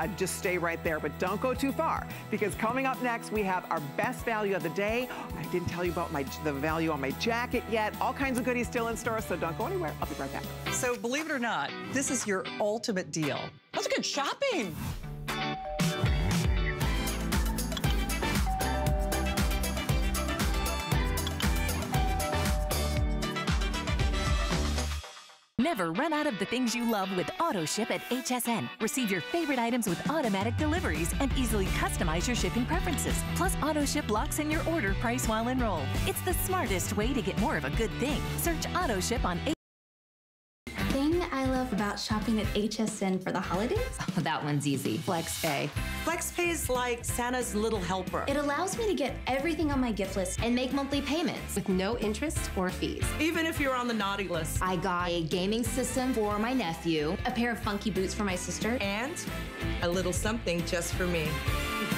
I'd just stay right there, but don't go too far, because coming up next, we have our best value of the day. I didn't tell you about the value on my jacket yet. All kinds of goodies still in store, so don't go anywhere. I'll be right back. So believe it or not, this is your ultimate deal. That's good shopping. Never run out of the things you love with AutoShip at HSN. Receive your favorite items with automatic deliveries and easily customize your shipping preferences. Plus, AutoShip locks in your order price while enrolled. It's the smartest way to get more of a good thing. Search AutoShip on HSN. Thing I love about shopping at HSN for the holidays? Oh, that one's easy. FlexPay. FlexPay is like Santa's little helper. It allows me to get everything on my gift list and make monthly payments with no interest or fees. Even if you're on the naughty list. I got a gaming system for my nephew, a pair of funky boots for my sister, and a little something just for me.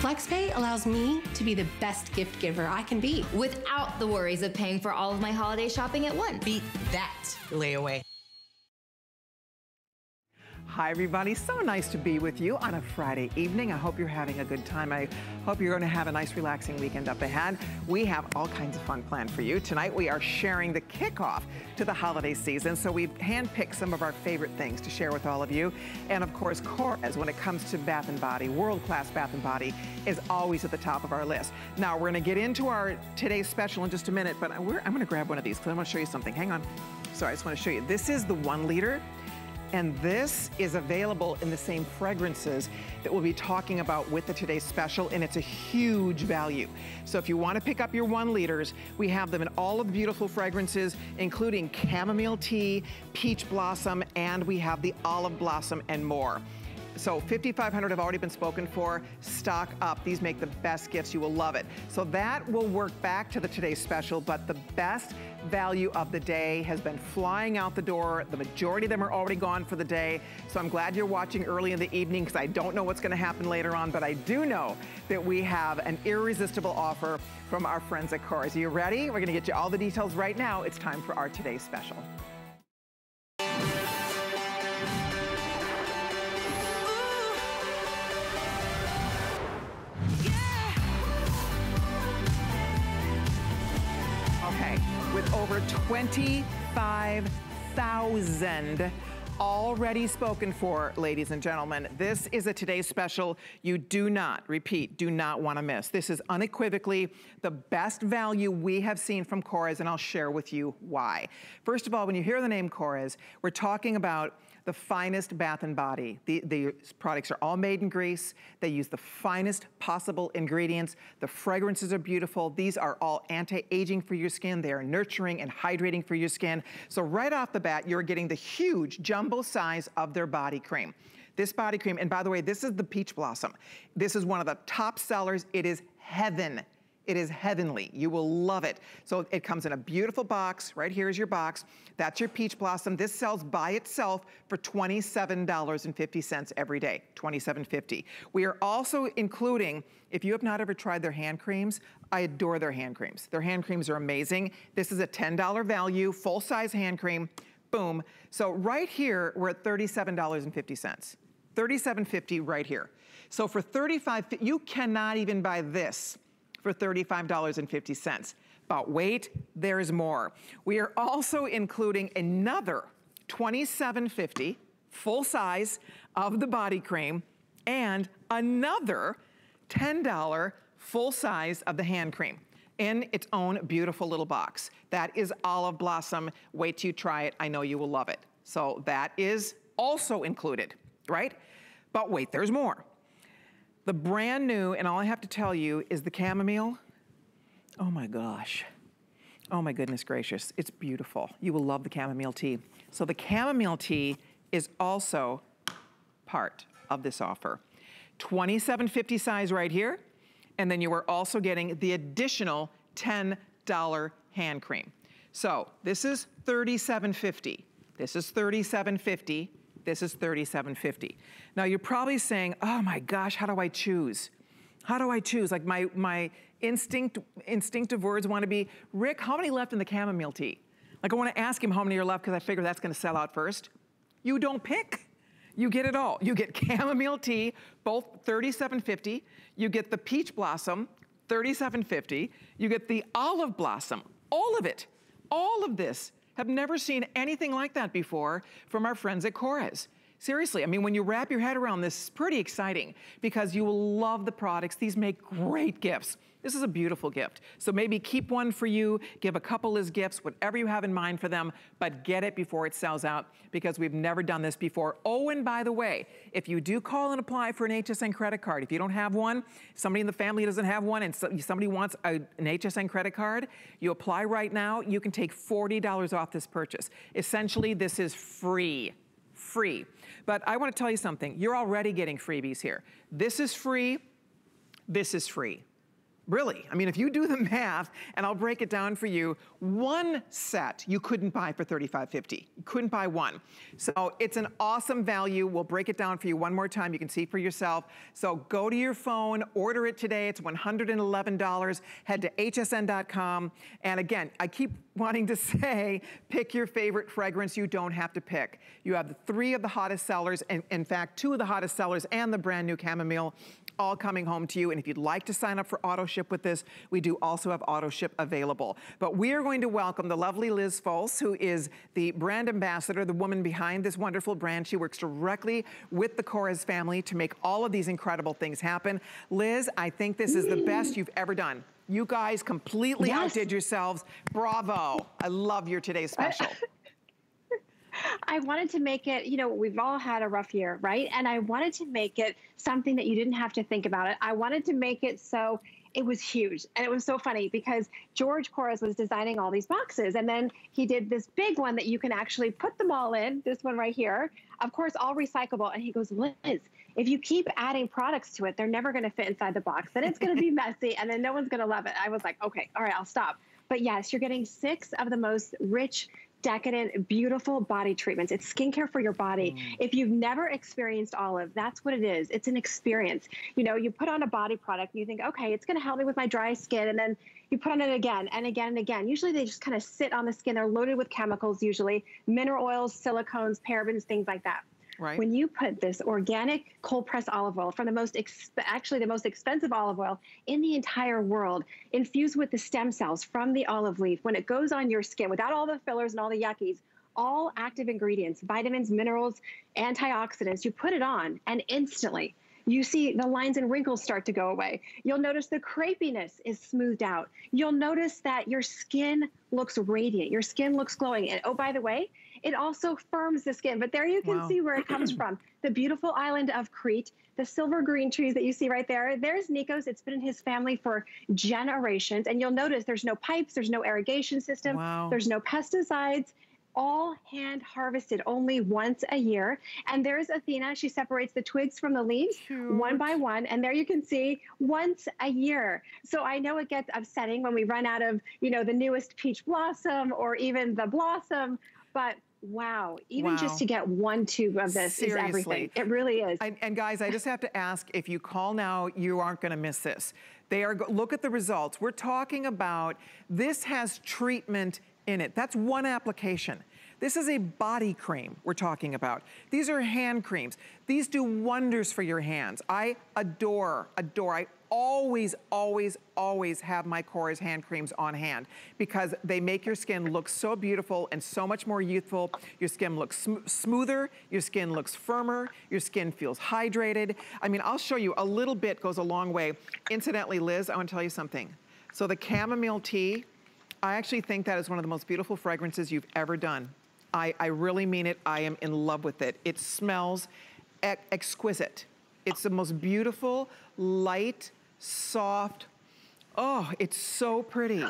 FlexPay allows me to be the best gift giver I can be without the worries of paying for all of my holiday shopping at once. Beat that layaway. Hi, everybody. So nice to be with you on a Friday evening. I hope you're having a good time. I hope you're going to have a nice, relaxing weekend up ahead. We have all kinds of fun planned for you. Tonight, we are sharing the kickoff to the holiday season, so we've handpicked some of our favorite things to share with all of you. And, of course, Korres, when it comes to Bath & Body, world-class Bath & Body is always at the top of our list. Now, we're going to get into our today's special in just a minute, but I'm going to grab one of these because I want to show you something. Hang on. Sorry, I just want to show you. This is the 1 liter. And this is available in the same fragrances that we'll be talking about with the today's special, and it's a huge value. So if you want to pick up your 1 liters, we have them in all of the beautiful fragrances, including chamomile tea, peach blossom, and we have the olive blossom and more. So 5,500 have already been spoken for. Stock up. These make the best gifts. You will love it. So that will work back to the today's special, but the best value of the day has been flying out the door. The majority of them are already gone for the day. So I'm glad you're watching early in the evening because I don't know what's going to happen later on, but I do know that we have an irresistible offer from our friends at Korres. Are you ready? We're going to get you all the details right now. It's time for our today's special. With over 25,000 already spoken for, ladies and gentlemen, this is a today's special you do not, repeat, do not want to miss. This is unequivocally the best value we have seen from Korres, and I'll share with you why. First of all, when you hear the name Korres, we're talking about the finest Bath & Body. The products are all made in Greece. They use the finest possible ingredients. The fragrances are beautiful. These are all anti-aging for your skin. They are nurturing and hydrating for your skin. So right off the bat, you're getting the huge jumbo size of their body cream. This body cream, and by the way, this is the peach blossom. This is one of the top sellers. It is heaven. It is heavenly. You will love it. So it comes in a beautiful box. Right here is your box. That's your peach blossom. This sells by itself for $27.50 every day, $27.50. We are also including, if you have not ever tried their hand creams, I adore their hand creams. Their hand creams are amazing. This is a $10 value, full-size hand cream. Boom. So right here, we're at $37.50. $37.50 right here. So for $35, you cannot even buy this for $35.50. But wait, there's more. We are also including another $27.50 full size of the body cream and another $10 full size of the hand cream in its own beautiful little box. That is Olive Blossom. Wait till you try it. I know you will love it. So that is also included, right? But wait, there's more. The brand new, and all I have to tell you is the chamomile. Oh my gosh. Oh my goodness gracious. It's beautiful. You will love the chamomile tea. So the chamomile tea is also part of this offer. $27.50 size right here. And then you are also getting the additional $10 hand cream. So this is $37.50. This is $37.50. This is $37.50. Now you're probably saying, oh my gosh, how do I choose? How do I choose? Like my instinctive words want to be, Rick, how many left in the chamomile tea? Like I want to ask him how many are left because I figure that's going to sell out first. You don't pick. You get it all. You get chamomile tea, both $37.50. You get the peach blossom, $37.50. You get the olive blossom, all of it. All of this. Have never seen anything like that before from our friends at Korres. Seriously, I mean, when you wrap your head around this, it's pretty exciting because you will love the products. These make great gifts. This is a beautiful gift. So maybe keep one for you, give a couple as gifts, whatever you have in mind for them, but get it before it sells out because we've never done this before. Oh, and by the way, if you do call and apply for an HSN credit card, if you don't have one, somebody in the family doesn't have one and somebody wants an HSN credit card, you apply right now, you can take $40 off this purchase. Essentially, this is free. Free. But I want to tell you something. You're already getting freebies here. This is free. This is free. Really, I mean, if you do the math, and I'll break it down for you, one set you couldn't buy for $35.50. You couldn't buy one. So it's an awesome value. We'll break it down for you one more time. You can see for yourself. So go to your phone, order it today. It's $111. Head to hsn.com. And again, I keep wanting to say, pick your favorite fragrance. You don't have to pick. You have three of the hottest sellers, and in fact, two of the hottest sellers and the brand new chamomile, all coming home to you. And if you'd like to sign up for AutoShip with this, we do also have AutoShip available. But we are going to welcome the lovely Liz Folse, who is the brand ambassador, the woman behind this wonderful brand. She works directly with the Korres family to make all of these incredible things happen. Liz, I think this is the best you've ever done. You guys completely outdid yourselves. Bravo. I love your today's special. I wanted to make it, you know, we've all had a rough year, right? And I wanted to make it something that you didn't have to think about it. I wanted to make it so it was huge. And it was so funny because George Korres was designing all these boxes. And then he did this big one that you can actually put them all in, this one right here, of course, all recyclable. And he goes, Liz, if you keep adding products to it, they're never going to fit inside the box. Then it's going to be messy and then no one's going to love it. I was like, okay, all right, I'll stop. But yes, you're getting 6 of the most rich, decadent, beautiful body treatments. It's skincare for your body. If you've never experienced olive, that's what it is. It's an experience. You know, you put on a body product and you think, okay, it's going to help me with my dry skin. And then you put on it again and again and again. Usually they just kind of sit on the skin. They're loaded with chemicals, usually mineral oils, silicones, parabens, things like that. Right. When you put this organic cold pressed olive oil from the most, actually the most expensive olive oil in the entire world, infused with the stem cells from the olive leaf, when it goes on your skin without all the fillers and all the yuckies, all active ingredients, vitamins, minerals, antioxidants, you put it on and instantly you see the lines and wrinkles start to go away. You'll notice the crepiness is smoothed out. You'll notice that your skin looks radiant. Your skin looks glowing. And oh, by the way, it also firms the skin, but there you can see where it comes from. The beautiful island of Crete, the silver green trees that you see right there. There's Nikos. It's been in his family for generations. And you'll notice there's no pipes. There's no irrigation system. There's no pesticides. All hand harvested only once a year. And there's Athena. She separates the twigs from the leaves one by one. And there you can see once a year. So I know it gets upsetting when we run out of, you know, the newest peach blossom or even the blossom, but wow, even just to get one tube of this is everything. It really is. And guys, I just have to ask, if you call now, you aren't going to miss this. They are, look at the results. We're talking about, this has treatment in it. That's one application. This is a body cream we're talking about. These are hand creams. These do wonders for your hands. I adore. I always, always, always have my Korres hand creams on hand because they make your skin look so beautiful and so much more youthful. Your skin looks smoother. Your skin looks firmer. Your skin feels hydrated. I mean, I'll show you. A little bit goes a long way. Incidentally, Liz, I want to tell you something. So the chamomile tea, I actually think that is one of the most beautiful fragrances you've ever done. I really mean it. I am in love with it. It smells exquisite. It's the most beautiful, light, soft. Oh, it's so pretty.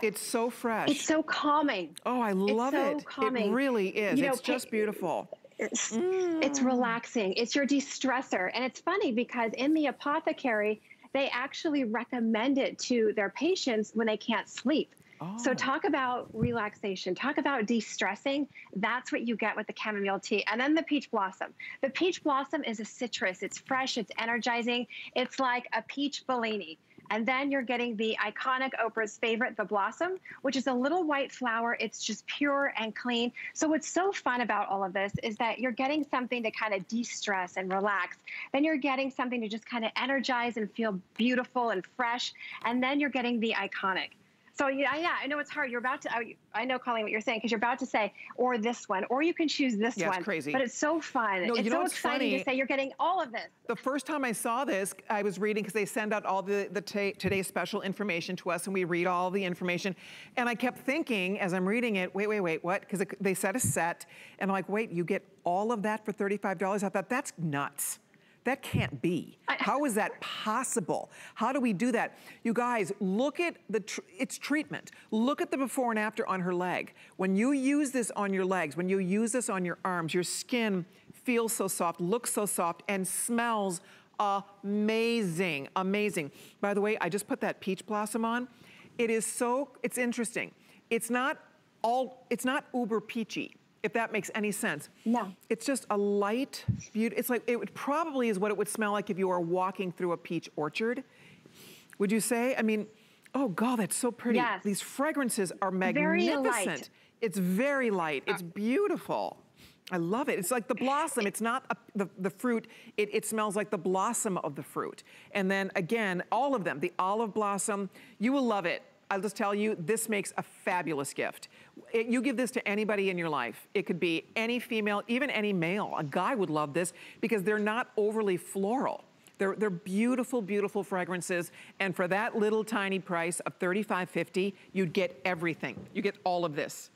It's so fresh. It's so calming. Oh, I love it. It's so calming. It really is. You know, it's just beautiful. It's relaxing. It's your de-stressor. And it's funny because in the apothecary, they actually recommend it to their patients when they can't sleep. So talk about relaxation, talk about de-stressing. That's what you get with the chamomile tea. And then the peach blossom. The peach blossom is a citrus. It's fresh. It's energizing. It's like a peach Bellini. And then you're getting the iconic Oprah's favorite, the Blossom, which is a little white flower. It's just pure and clean. So what's so fun about all of this is that you're getting something to kind of de-stress and relax. Then you're getting something to just kind of energize and feel beautiful and fresh. And then you're getting the iconic. So yeah, I know it's hard. You're about to, I know, Colleen, what you're saying, because you're about to say, or this one, or you can choose this one. It's crazy. But it's so fun. No, it's so exciting to say you're getting all of this. The first time I saw this, I was reading, because they send out all the today's special information to us, and we read all the information. And I kept thinking, as I'm reading it, wait, what? Because they said a set, and I'm like, wait, you get all of that for $35? I thought, that's nuts. That can't be. How is that possible? How do we do that? You guys, look at the, it's treatment. Look at the before and after on her leg. When you use this on your legs, when you use this on your arms, your skin feels so soft, looks so soft, and smells amazing, amazing. By the way, I just put that peach blossom on. It is so, it's interesting. It's not uber peachy, if that makes any sense. No. It's just a light, beauty. It's like, it would probably is what it would smell like if you were walking through a peach orchard. Would you say? I mean, oh God, that's so pretty. Yes. These fragrances are magnificent. Very light. It's very light, it's beautiful. I love it. It's like the blossom. It's not the fruit. It smells like the blossom of the fruit. And then again, all of them, the olive blossom, you will love it. I'll just tell you, this makes a fabulous gift. You give this to anybody in your life. It could be any female, even any male. A guy would love this because they're not overly floral. They're beautiful, beautiful fragrances. And for that little tiny price of $35.50, you'd get everything. You get all of this.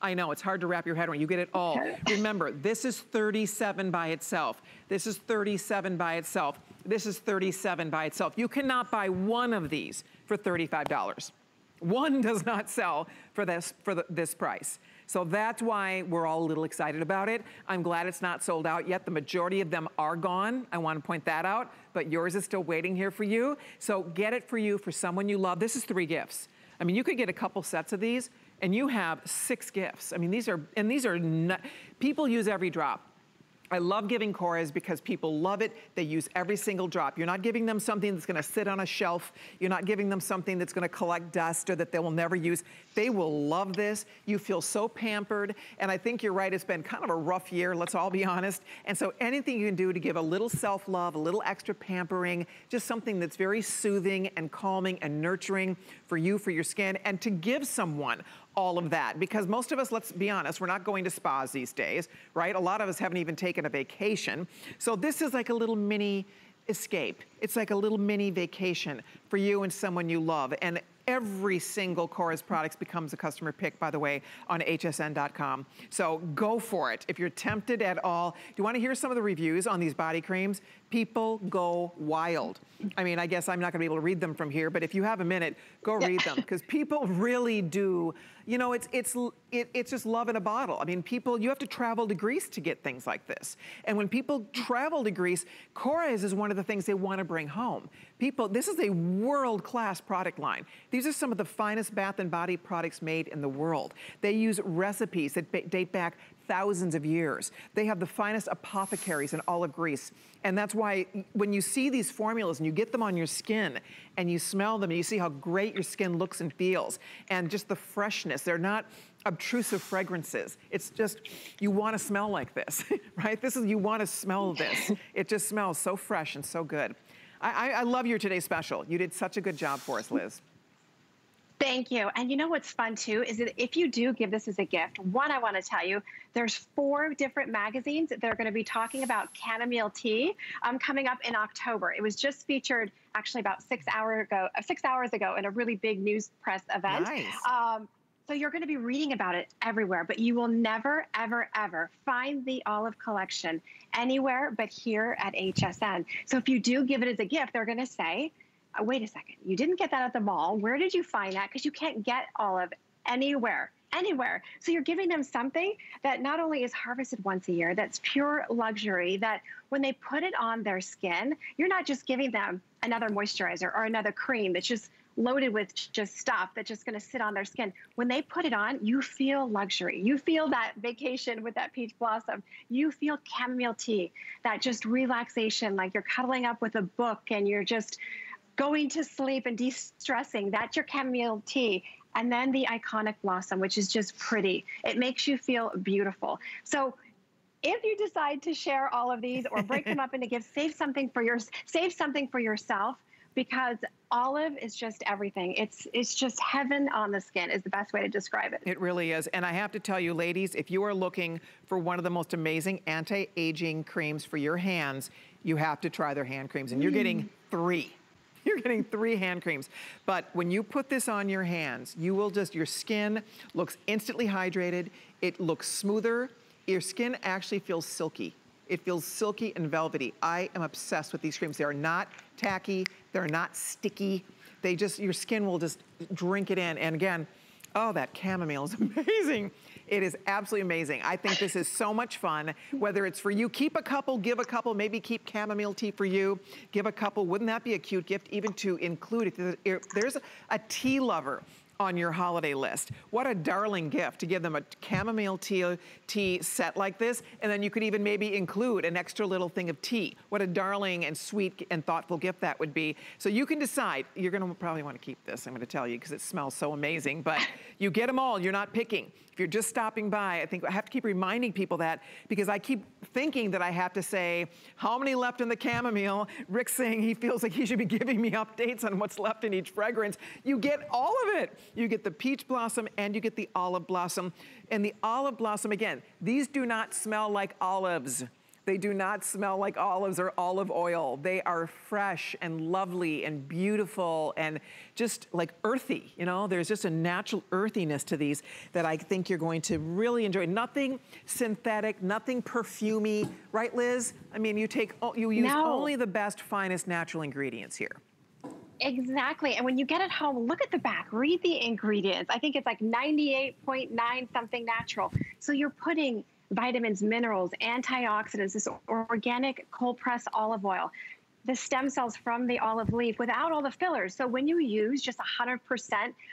I know, it's hard to wrap your head around. You get it all. Remember, this is 37 by itself. This is 37 by itself. This is 37 by itself. You cannot buy one of these for $35. One does not sell for this price. So that's why we're all a little excited about it. I'm glad it's not sold out yet. The majority of them are gone. I want to point that out, but yours is still waiting here for you. So get it for you, for someone you love. This is 3 gifts. I mean, you could get a couple sets of these and you have 6 gifts. I mean, these are not, people use every drop. I love giving Korres because people love it. They use every single drop. You're not giving them something that's gonna sit on a shelf. You're not giving them something that's gonna collect dust or that they will never use. They will love this. You feel so pampered. And I think you're right, it's been kind of a rough year, let's all be honest. And so anything you can do to give a little self-love, a little extra pampering, just something that's very soothing and calming and nurturing for you, for your skin, and to give someone all of that, because most of us, let's be honest, we're not going to spas these days, right? A lot of us haven't even taken a vacation. So this is like a little mini escape. It's like a little mini vacation for you and someone you love. And every single Korres product becomes a customer pick, by the way, on hsn.com. So go for it if you're tempted at all. Do you want to hear some of the reviews on these body creams? People go wild. I mean, I guess I'm not going to be able to read them from here, but if you have a minute, go read them, because people really do. You know, it's just love in a bottle. I mean, people, you have to travel to Greece to get things like this. And when people travel to Greece, Korres is one of the things they want to bring home. People, this is a world-class product line. These are some of the finest bath and body products made in the world. They use recipes that date back thousands of years. They have the finest apothecaries in all of Greece. And that's why when you see these formulas and you get them on your skin and you smell them and you see how great your skin looks and feels, and just the freshness, they're not obtrusive fragrances. It's just, you want to smell like this, right? This is, you want to smell this. It just smells so fresh and so good. I love your today's special. You did such a good job for us, Liz. Thank you. And you know what's fun too, is that if you do give this as a gift, one, I want to tell you, there's 4 different magazines that they're going to be talking about chamomile tea coming up in October. It was just featured actually about 6 hours ago in a really big news press event. Nice. So you're going to be reading about it everywhere, but you will never, ever, ever find the olive collection anywhere but here at HSN. So if you do give it as a gift, they're going to say, wait a second, you didn't get that at the mall. Where did you find that? Because you can't get olive anywhere. So you're giving them something that not only is harvested once a year, that's pure luxury, that when they put it on their skin, you're not just giving them another moisturizer or another cream that's just loaded with just stuff that's just going to sit on their skin. When they put it on, you feel luxury. You feel that vacation with that peach blossom. You feel chamomile tea, that just relaxation, like you're cuddling up with a book and you're just going to sleep and de-stressing. That's your chamomile tea. And then the iconic blossom, which is just pretty. It makes you feel beautiful. So if you decide to share all of these or break them up into gifts, save something for yourself, because olive is just everything. It's just heaven on the skin is the best way to describe it. It really is. And I have to tell you, ladies, if you are looking for one of the most amazing anti-aging creams for your hands, you have to try their hand creams. And you're getting three. You're getting three hand creams. But when you put this on your hands, you will just, your skin looks instantly hydrated. It looks smoother. Your skin actually feels silky. It feels silky and velvety. I am obsessed with these creams. They are not tacky. They're not sticky. They just, your skin will just drink it in. And again, oh, that chamomile is amazing. It is absolutely amazing. I think this is so much fun, whether it's for you. Keep a couple, give a couple, maybe keep chamomile tea for you. Give a couple. Wouldn't that be a cute gift even to include? If there's a tea lover on your holiday list, what a darling gift to give them a chamomile tea set like this. And then you could even maybe include an extra little thing of tea. What a darling and sweet and thoughtful gift that would be. So you can decide. You're going to probably want to keep this, I'm going to tell you, because it smells so amazing. But you get them all. You're not picking. If you're just stopping by, I think I have to keep reminding people that, because I keep thinking that I have to say, how many left in the chamomile? Rick's saying he feels like he should be giving me updates on what's left in each fragrance. You get all of it. You get the peach blossom and you get the olive blossom. And the olive blossom, again, these do not smell like olives. They do not smell like olives or olive oil. They are fresh and lovely and beautiful and just like earthy, you know? There's just a natural earthiness to these that I think you're going to really enjoy. Nothing synthetic, nothing perfumey, right, Liz? I mean, you use only the best, finest natural ingredients here. Exactly, and when you get it home, look at the back, read the ingredients. I think it's like 98.9 something natural. So you're putting vitamins, minerals, antioxidants, this organic cold-pressed olive oil, the stem cells from the olive leaf without all the fillers. So when you use just 100%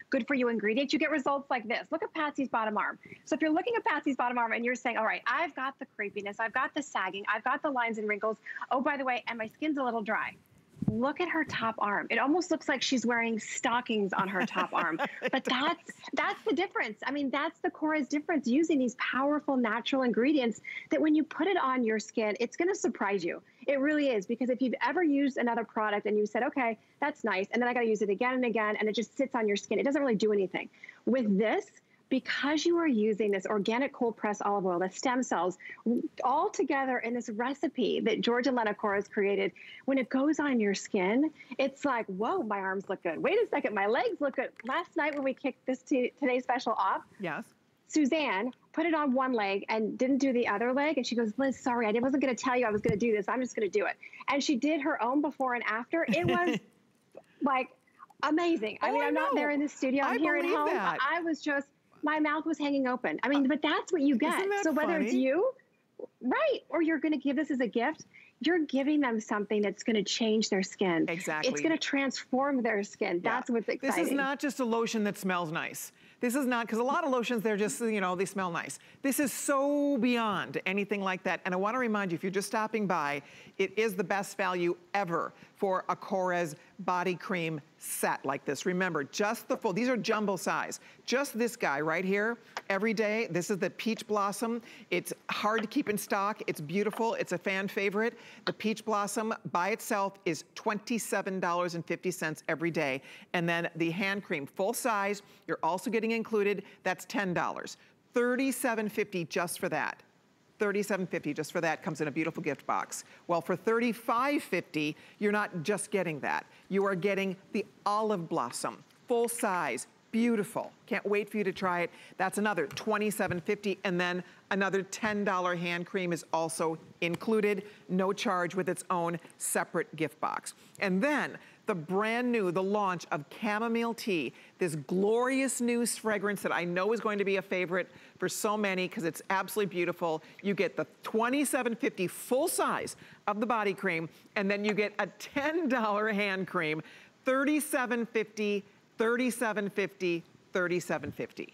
good for you ingredients, you get results like this. Look at Patsy's bottom arm. So if you're looking at Patsy's bottom arm and you're saying, all right, I've got the crepiness, I've got the sagging, I've got the lines and wrinkles. Oh, by the way, and my skin's a little dry. Look at her top arm. It almost looks like she's wearing stockings on her top arm. But that's the difference. I mean, that's the Korres difference, using these powerful natural ingredients that when you put it on your skin, it's going to surprise you. It really is, because if you've ever used another product and you said, okay, that's nice, and then I got to use it again and again, and it just sits on your skin. It doesn't really do anything. With this, because you are using this organic cold pressed olive oil, the stem cells, all together in this recipe that George and Lena Korres created, when it goes on your skin, it's like, whoa, my arms look good. Wait a second, my legs look good. Last night when we kicked this today's special off, yes, Suzanne put it on one leg and didn't do the other leg. And she goes, Liz, sorry, I wasn't going to tell you I was going to do this. I'm just going to do it. And she did her own before and after. It was like amazing. I mean, I'm not there in the studio. I'm here at home. I was just... my mouth was hanging open. I mean, but that's what you get. So whether it's you, right, or you're going to give this as a gift, you're giving them something that's going to change their skin. Exactly. It's going to transform their skin. That's what's exciting. This is not just a lotion that smells nice. This is not, because a lot of lotions, they're just, you know, they smell nice. This is so beyond anything like that. And I want to remind you, if you're just stopping by, it is the best value ever for a Korres body cream set like this. Remember, just the full, these are jumbo size. Just this guy right here, every day. This is the peach blossom. It's hard to keep in stock. It's beautiful. It's a fan favorite. The peach blossom by itself is $27.50 every day. And then the hand cream, full size, you're also getting included, that's $10. $37.50 just for that. $37.50 just for that, comes in a beautiful gift box. Well, for $35.50, you're not just getting that. You are getting the olive blossom, full size, beautiful. Can't wait for you to try it. That's another $27.50, and then another $10 hand cream is also included, no charge, with its own separate gift box. And then the brand new, the launch of chamomile tea, this glorious new fragrance that I know is going to be a favorite for so many because it's absolutely beautiful. You get the $27.50 full size of the body cream, and then you get a $10 hand cream, $37.50, $37.50, $37.50.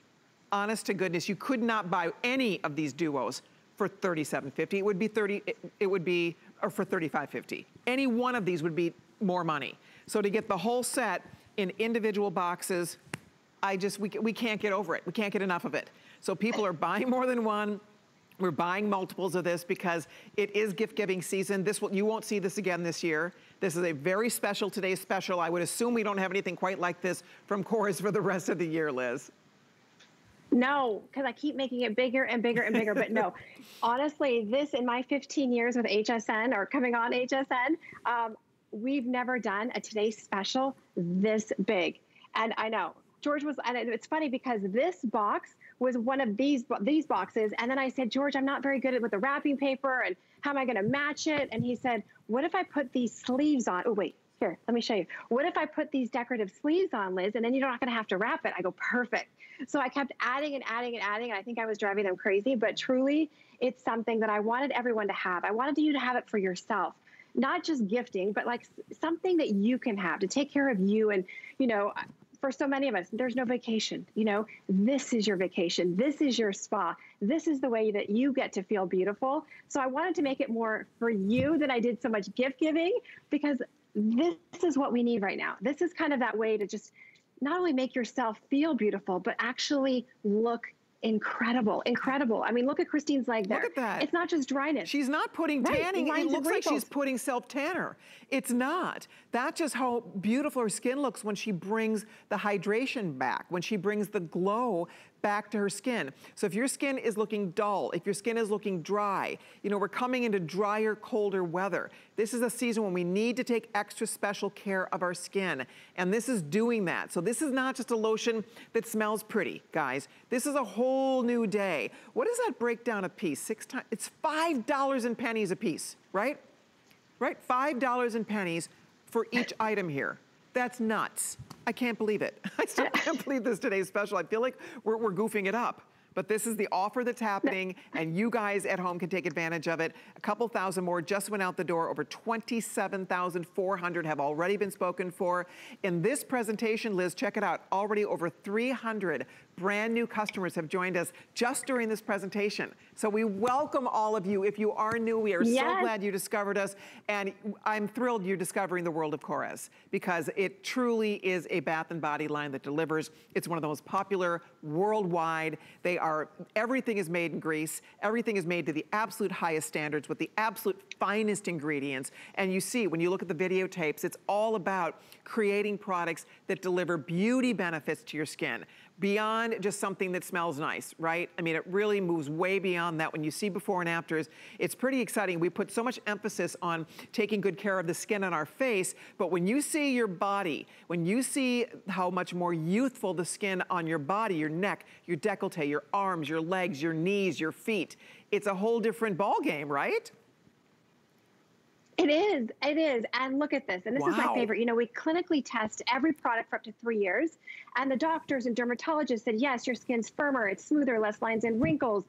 Honest to goodness, you could not buy any of these duos for $37.50. It would be or for $35.50. Any one of these would be more money. So to get the whole set in individual boxes, I just, we can't get over it. We can't get enough of it. So people are buying more than one. We're buying multiples of this because it is gift-giving season. This will, you won't see this again this year. This is a very special, today's special. I would assume we don't have anything quite like this from Korres for the rest of the year, Liz. No, because I keep making it bigger and bigger and bigger, but no. Honestly, this in my 15 years with HSN or coming on HSN, we've never done a today's special this big. And I know, George was, and it's funny because this box was one of these boxes. And then I said, George, I'm not very good with the wrapping paper and how am I gonna match it? And he said, what if I put these sleeves on? Oh, wait. Here, let me show you. What if I put these decorative sleeves on, Liz, and then you're not going to have to wrap it? I go, perfect. So I kept adding and adding and adding, and I think I was driving them crazy, but truly, it's something that I wanted everyone to have. I wanted you to have it for yourself, not just gifting, but like something that you can have to take care of you. And, you know, for so many of us, there's no vacation. You know, this is your vacation. This is your spa. This is the way that you get to feel beautiful. So I wanted to make it more for you than I did so much gift giving, because this is what we need right now. This is kind of that way to just not only make yourself feel beautiful, but actually look incredible, incredible. I mean, look at Christine's leg there. Look at that. It's not just dryness. She's not putting tanning. It looks like she's putting self-tanner. It's not. That's just how beautiful her skin looks when she brings the hydration back, when she brings the glow back to her skin. So if your skin is looking dull, if your skin is looking dry, you know, we're coming into drier, colder weather. This is a season when we need to take extra special care of our skin. And this is doing that. So this is not just a lotion that smells pretty, guys. This is a whole new day. What does that break down a piece? It's $5.10 a piece, right? Right, $5.10 for each item here. That's nuts. I can't believe it. I still can't believe this today's special. I feel like we're goofing it up. But this is the offer that's happening, and you guys at home can take advantage of it. A couple thousand more just went out the door. Over 27,400 have already been spoken for. In this presentation, Liz, check it out, already over 300 brand new customers have joined us just during this presentation. So we welcome all of you. If you are new, we are so glad you discovered us. And I'm thrilled you're discovering the world of Korres, because it truly is a bath and body line that delivers. It's one of the most popular worldwide. They are, everything is made in Greece. Everything is made to the absolute highest standards with the absolute finest ingredients. And you see, when you look at the videotapes, it's all about creating products that deliver beauty benefits to your skin. Beyond just something that smells nice, right? I mean, it really moves way beyond that. When you see before and afters, it's pretty exciting. We put so much emphasis on taking good care of the skin on our face, but when you see your body, when you see how much more youthful the skin on your body, your neck, your décolleté, your arms, your legs, your knees, your feet, it's a whole different ball game, right? It is, it is. And look at this. And this is my favorite. You know, we clinically test every product for up to 3 years. And the doctors and dermatologists said, yes, your skin's firmer, it's smoother, less lines and wrinkles,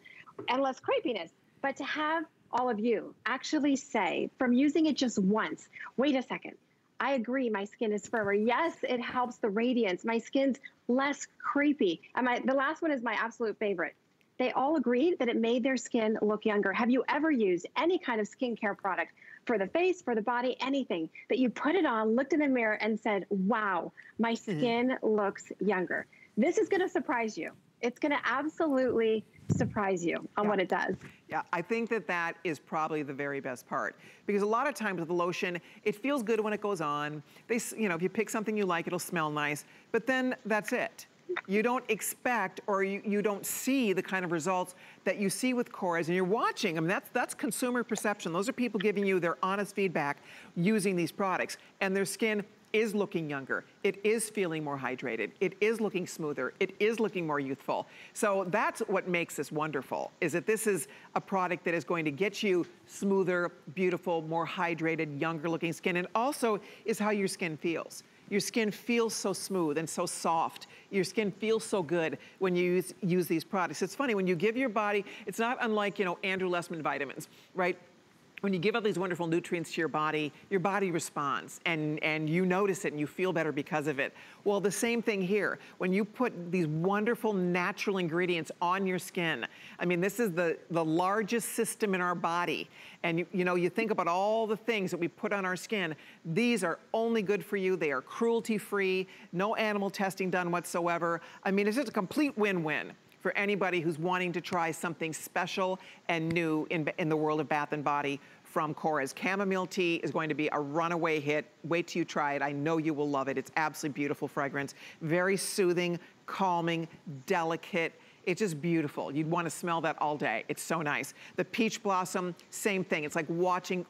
and less crepiness. But to have all of you actually say, from using it just once, wait a second, I agree, my skin is firmer. Yes, it helps the radiance. My skin's less crepey. And the last one is my absolute favorite. They all agreed that it made their skin look younger. Have you ever used any kind of skincare product for the face, for the body, anything, that you put it on, looked in the mirror and said, wow, my skin looks younger? This is gonna surprise you. It's gonna absolutely surprise you on what it does. Yeah, I think that that is probably the very best part, because a lot of times with the lotion, it feels good when it goes on. They, you know, if you pick something you like, it'll smell nice, but then that's it. You don't expect, or you don't see the kind of results that you see with Korres, and you're watching. I mean, that's consumer perception. Those are people giving you their honest feedback using these products, and their skin is looking younger. It is feeling more hydrated. It is looking smoother. It is looking more youthful. So that's what makes this wonderful, is that this is a product that is going to get you smoother, beautiful, more hydrated, younger looking skin, and also is how your skin feels. Your skin feels so smooth and so soft. Your skin feels so good when you use these products. It's funny, when you give your body, it's not unlike, you know, Andrew Lessman vitamins, right? when you give all these wonderful nutrients to your body responds and you notice it and you feel better because of it. Well, the same thing here. When you put these wonderful natural ingredients on your skin, I mean, this is the largest system in our body. And you know, you think about all the things that we put on our skin. These are only good for you. They are cruelty-free, no animal testing done whatsoever. I mean, it's just a complete win-win for anybody who's wanting to try something special and new in the world of Bath & Body from Korres. Chamomile tea is going to be a runaway hit. Wait till you try it. I know you will love it. It's absolutely beautiful fragrance. Very soothing, calming, delicate. It's just beautiful. You'd want to smell that all day. It's so nice. The peach blossom, same thing. It's like walking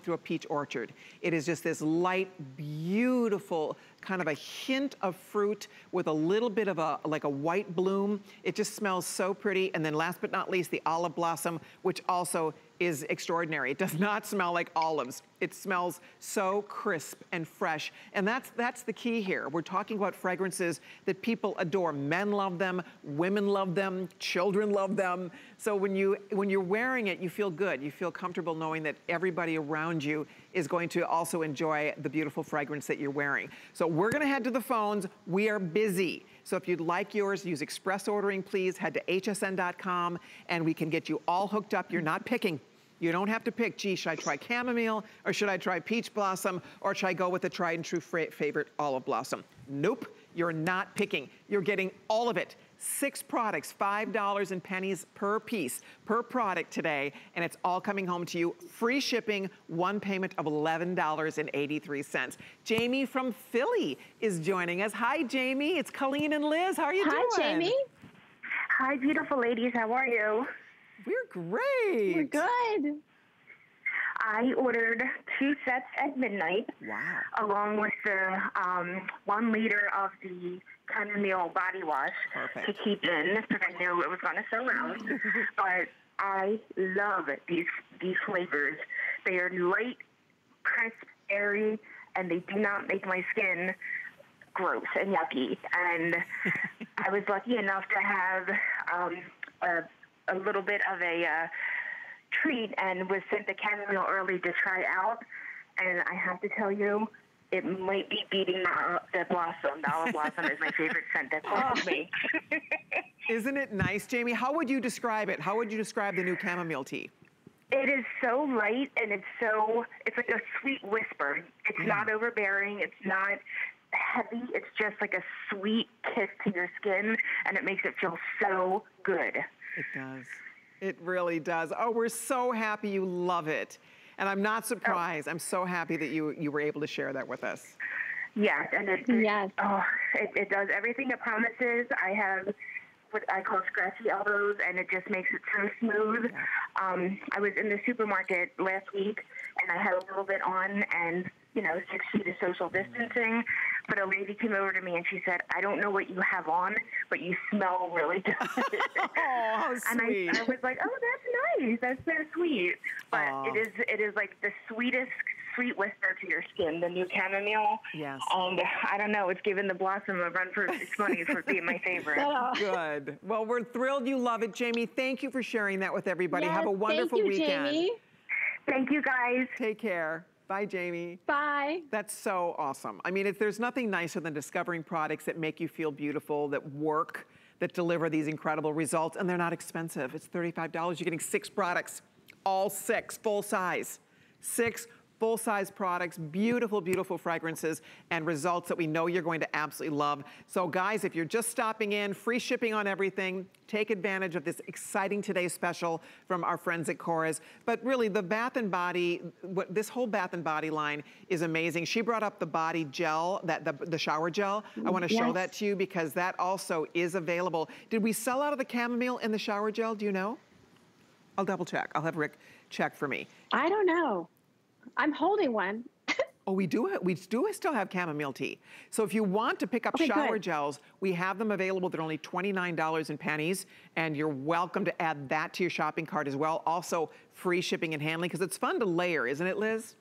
through a peach orchard. It is just this light, beautiful, kind of a hint of fruit with a little bit of a, like a white bloom. It just smells so pretty. And then last but not least, the olive blossom, which also is extraordinary. It does not smell like olives. It smells so crisp and fresh. And that's the key here. We're talking about fragrances that people adore. Men love them, women love them, children love them. So when you're wearing it, you feel good. You feel comfortable knowing that everybody around you is going to also enjoy the beautiful fragrance that you're wearing. So we're gonna head to the phones. We are busy. So if you'd like yours, use express ordering, please. Head to hsn.com and we can get you all hooked up. You're not picking. You don't have to pick, gee, should I try chamomile or should I try peach blossom or should I go with the tried and true favorite olive blossom? Nope, you're not picking. You're getting all of it. 6 products, $5.10 per piece, per product today, and it's all coming home to you. Free shipping, one payment of $11.83. Jamie from Philly is joining us. Hi, Jamie. It's Colleen and Liz. How are you doing? Hi, Jamie. Hi, beautiful ladies. How are you? We're great. We're good. I ordered 2 sets at midnight, wow, along with the 1 liter of the chamomile body wash. Perfect. To keep in because I knew it was going to sell out. But I love these flavors. They are light, crisp, airy, and they do not make my skin gross and yucky. And I was lucky enough to have a little bit of a treat and was sent the chamomile early to try out. And I have to tell you, it might be beating the blossom. The olive blossom is my favorite scent that calls me. Isn't it nice, Jamie? How would you describe it? How would you describe the new chamomile tea? It is so light and it's like a sweet whisper. It's not overbearing. It's not heavy. It's just like a sweet kiss to your skin and it makes it feel so good. It does. It really does. Oh, we're so happy you love it. And I'm not surprised. I'm so happy that you were able to share that with us. Yes, and it does everything it promises. I have what I call scratchy elbows, and it just makes it so smooth. I was in the supermarket last week, and I had a little bit on, and, you know, 6 feet of social distancing, but a lady came over to me and she said, I don't know what you have on, but you smell really good. Oh, how sweet. And I was like, oh, that's nice. That's so sweet. But it is like the sweetest, sweet whisper to your skin, the new chamomile. Yes. And I don't know, it's giving the blossom a run for its money for being my favorite. Good. Well, we're thrilled you love it, Jamie. Thank you for sharing that with everybody. Yes, have a wonderful weekend. Jamie. Thank you, guys. Take care. Bye, Jamie. Bye. That's so awesome. I mean, there's nothing nicer than discovering products that make you feel beautiful, that work, that deliver these incredible results, and they're not expensive. It's $35. You're getting 6 products, all 6, full size. 6 full-size products, beautiful, beautiful fragrances, and results that we know you're going to absolutely love. So guys, if you're just stopping in, free shipping on everything, take advantage of this exciting Today special from our friends at Korres. But really, the Bath & Body, this whole Bath & Body line is amazing. She brought up the body gel, the shower gel. I want to show that to you because that also is available. Did we sell out of the chamomile and the shower gel? Do you know? I'll double check. I'll have Rick check for me. I don't know. I'm holding one. Oh, we do still have chamomile tea. So if you want to pick up shower gels, we have them available. They're only $29.10, and you're welcome to add that to your shopping cart as well. Also, free shipping and handling, because it's fun to layer, isn't it, Liz?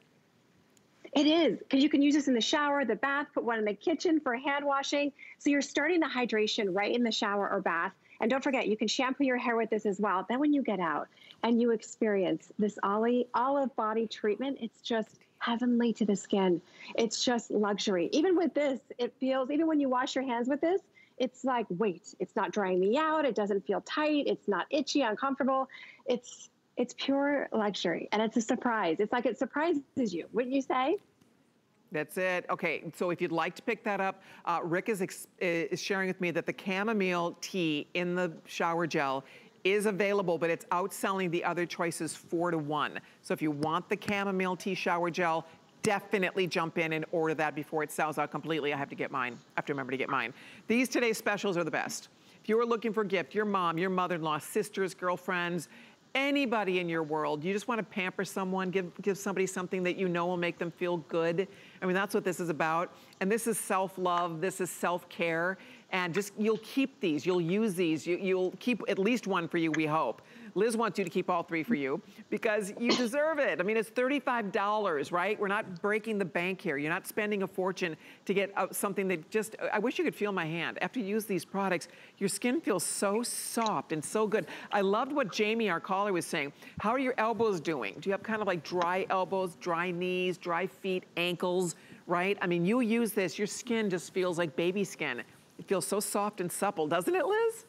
It is, because you can use this in the shower, the bath, put one in the kitchen for hand washing. So you're starting the hydration right in the shower or bath, And don't forget, you can shampoo your hair with this as well. Then when you get out and you experience this olive body treatment, it's just heavenly to the skin. It's just luxury. Even with this, it feels, even when you wash your hands with this, it's like, wait, it's not drying me out. It doesn't feel tight. It's not itchy, uncomfortable. It's pure luxury, and it's a surprise. It's like it surprises you, wouldn't you say? That's it. Okay, so if you'd like to pick that up, Rick is sharing with me that the chamomile tea in the shower gel is available, but it's outselling the other choices 4-to-1. So if you want the chamomile tea shower gel, definitely jump in and order that before it sells out completely. I have to get mine. I have to remember to get mine. These today's specials are the best. If you were looking for a gift, your mom, your mother-in-law, sisters, girlfriends, anybody in your world, you just want to pamper someone, give somebody something that you know will make them feel good. I mean, that's what this is about. And this is self-love, this is self-care. And just, you'll keep these, you'll use these, you'll keep at least one for you, we hope. Liz wants you to keep all three for you because you deserve it. I mean, it's $35, right? We're not breaking the bank here. You're not spending a fortune to get something that just, I wish you could feel my hand. After you use these products, your skin feels so soft and so good. I loved what Jamie, our caller, was saying. How are your elbows doing? Do you have kind of like dry elbows, dry knees, dry feet, ankles, right? I mean, you use this, your skin just feels like baby skin. It feels so soft and supple, doesn't it, Liz?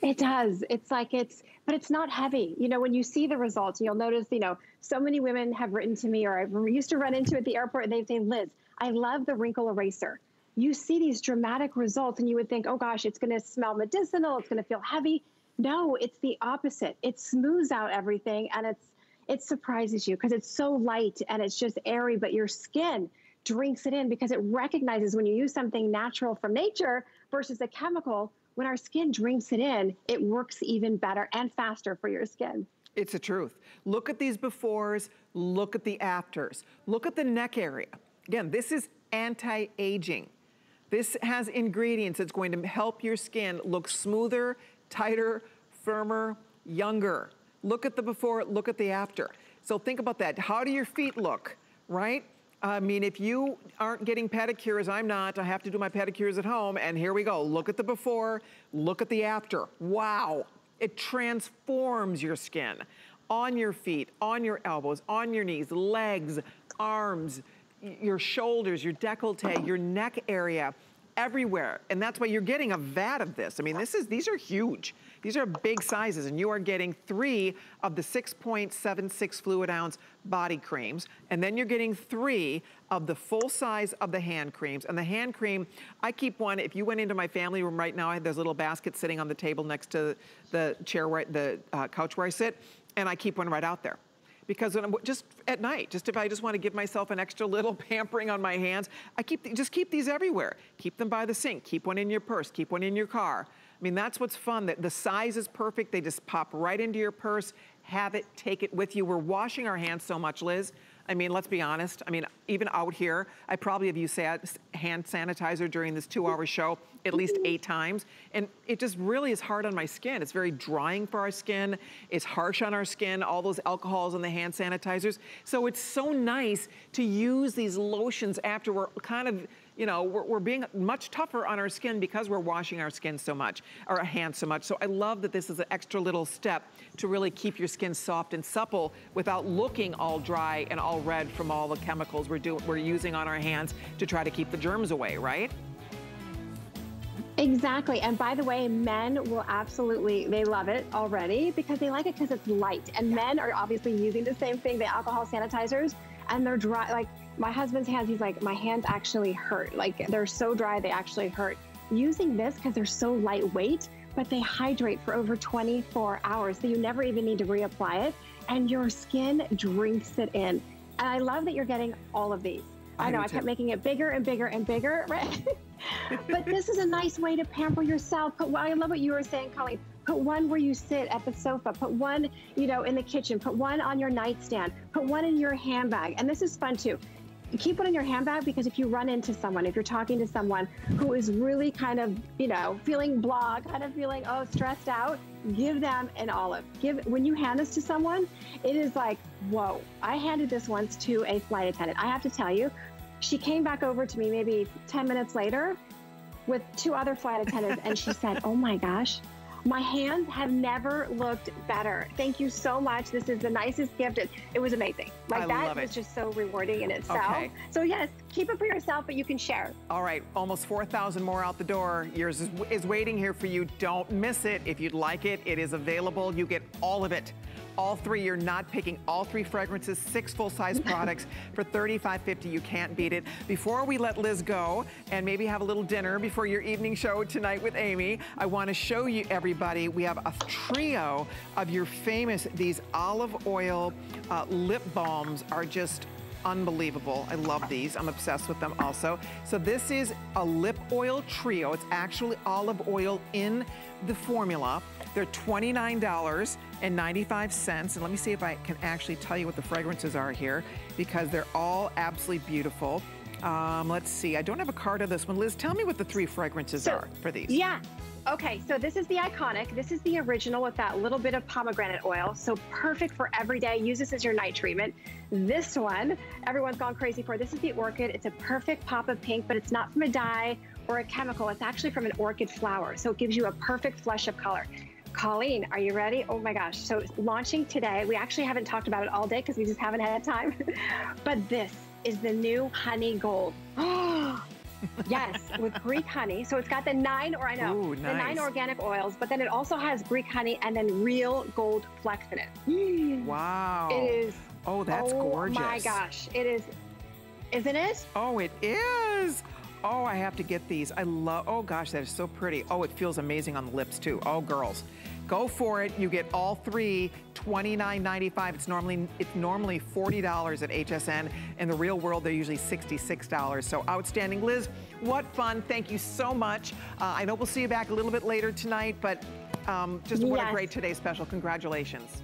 It does. It's like it's, but it's not heavy. You know, when you see the results, you'll notice, you know, so many women have written to me, or I used to run into at the airport, and they'd say, Liz, I love the wrinkle eraser. You see these dramatic results and you would think, oh gosh, it's going to smell medicinal. It's going to feel heavy. No, it's the opposite. It smooths out everything, and it surprises you because it's so light and it's just airy, but your skin drinks it in because it recognizes when you use something natural from nature versus a chemical. When our skin drinks it in, it works even better and faster for your skin. It's the truth. Look at these befores, look at the afters. Look at the neck area. Again, this is anti-aging. This has ingredients that's going to help your skin look smoother, tighter, firmer, younger. Look at the before, look at the after. So think about that. How do your feet look, right? I mean, if you aren't getting pedicures, I'm not. I have to do my pedicures at home, and here we go. Look at the before, look at the after. Wow, it transforms your skin. On your feet, on your elbows, on your knees, legs, arms, your shoulders, your décolleté, your neck area, everywhere. And that's why you're getting a vat of this. I mean, these are huge. These are big sizes, and you are getting 3 of the 6.76 fluid ounce body creams, and then you're getting 3 of the full size of the hand creams. And the hand cream, I keep one. If you went into my family room right now, I have this little basket sitting on the table next to the chair, where the couch where I sit, and I keep one right out there. Because when I'm, just at night, just if I just want to give myself an extra little pampering on my hands, I just keep these everywhere. Keep them by the sink, keep one in your purse, keep one in your car. I mean, that's what's fun, that the size is perfect. They just pop right into your purse, have it, take it with you. We're washing our hands so much, Liz. I mean, let's be honest. I mean, even out here, I probably have used hand sanitizer during this 2-hour show at least 8 times. And it just really is hard on my skin. It's very drying for our skin. It's harsh on our skin, all those alcohols and the hand sanitizers. So it's so nice to use these lotions after we're kind of, you know, we're being much tougher on our skin because we're washing our skin so much, or our hands so much. So I love that this is an extra little step to really keep your skin soft and supple without looking all dry and all red from all the chemicals we're using on our hands to try to keep the germs away, right? Exactly. And by the way, men will absolutely, they love it already because they like it because it's light. And men are obviously using the same thing, the alcohol sanitizers, and they're dry. Like my husband's hands, he's like, my hands actually hurt. Like they're so dry, they actually hurt. Using this because they're so lightweight, but they hydrate for over 24 hours. So you never even need to reapply it. And your skin drinks it in. And I love that you're getting all of these. I know, I kept making it bigger and bigger and bigger, right? But this is a nice way to pamper yourself. I love what you were saying, Colleen. Put one where you sit at the sofa. Put one, you know, in the kitchen. Put one on your nightstand. Put one in your handbag. And this is fun too. Keep one in your handbag because if you run into someone, if you're talking to someone who is really kind of, you know, feeling blah, kind of feeling, oh, stressed out, give them an olive. When you hand this to someone, it is like, whoa. I handed this once to a flight attendant. I have to tell you, she came back over to me maybe 10 minutes later with 2 other flight attendants and she said, oh my gosh, My hands have never looked better. Thank you so much. This is the nicest gift. It was amazing. Like, that was just so rewarding in itself. Okay. So yes, keep it for yourself, but you can share. All right, almost 4,000 more out the door. Yours is waiting here for you. Don't miss it. If you'd like it, it is available. You get all of it. All three, you're not picking all three fragrances, 6 full-size products for $35.50. You can't beat it. Before we let Liz go and maybe have a little dinner before your evening show tonight with Amy, I want to show you, everybody, we have a trio of your famous, these olive oil lip balms are just unbelievable. I love these. I'm obsessed with them also. So this is a lip oil trio. It's actually olive oil in the formula. They're $29.95. And let me see if I can actually tell you what the fragrances are here, because they're all absolutely beautiful. Let's see. I don't have a card of this one. Liz, tell me what the three fragrances are for these. Yeah. Okay, so this is the iconic. This is the original with that little bit of pomegranate oil. So perfect for every day. Use this as your night treatment. This one, everyone's gone crazy for. This is the orchid. It's a perfect pop of pink, but it's not from a dye or a chemical. It's actually from an orchid flower. So it gives you a perfect flush of color. Colleen, are you ready? Oh my gosh. So launching today, we actually haven't talked about it all day because we just haven't had time. But this is the new honey gold. Oh! Yes, with Greek honey. So it's got the 9, or I know, ooh, nice, the 9 organic oils, but then it also has Greek honey and then real gold flex in it. Wow. It is. Oh, that's gorgeous. Oh my gosh. It is. Isn't it? Oh, it is. Oh, I have to get these. I love, oh gosh, that is so pretty. Oh, it feels amazing on the lips too. Oh, girls, go for it. You get all three, $29.95. It's normally $40 at HSN. In the real world, they're usually $66. So outstanding. Liz, what fun. Thank you so much. I know we'll see you back a little bit later tonight, but just what a great today's special. Congratulations.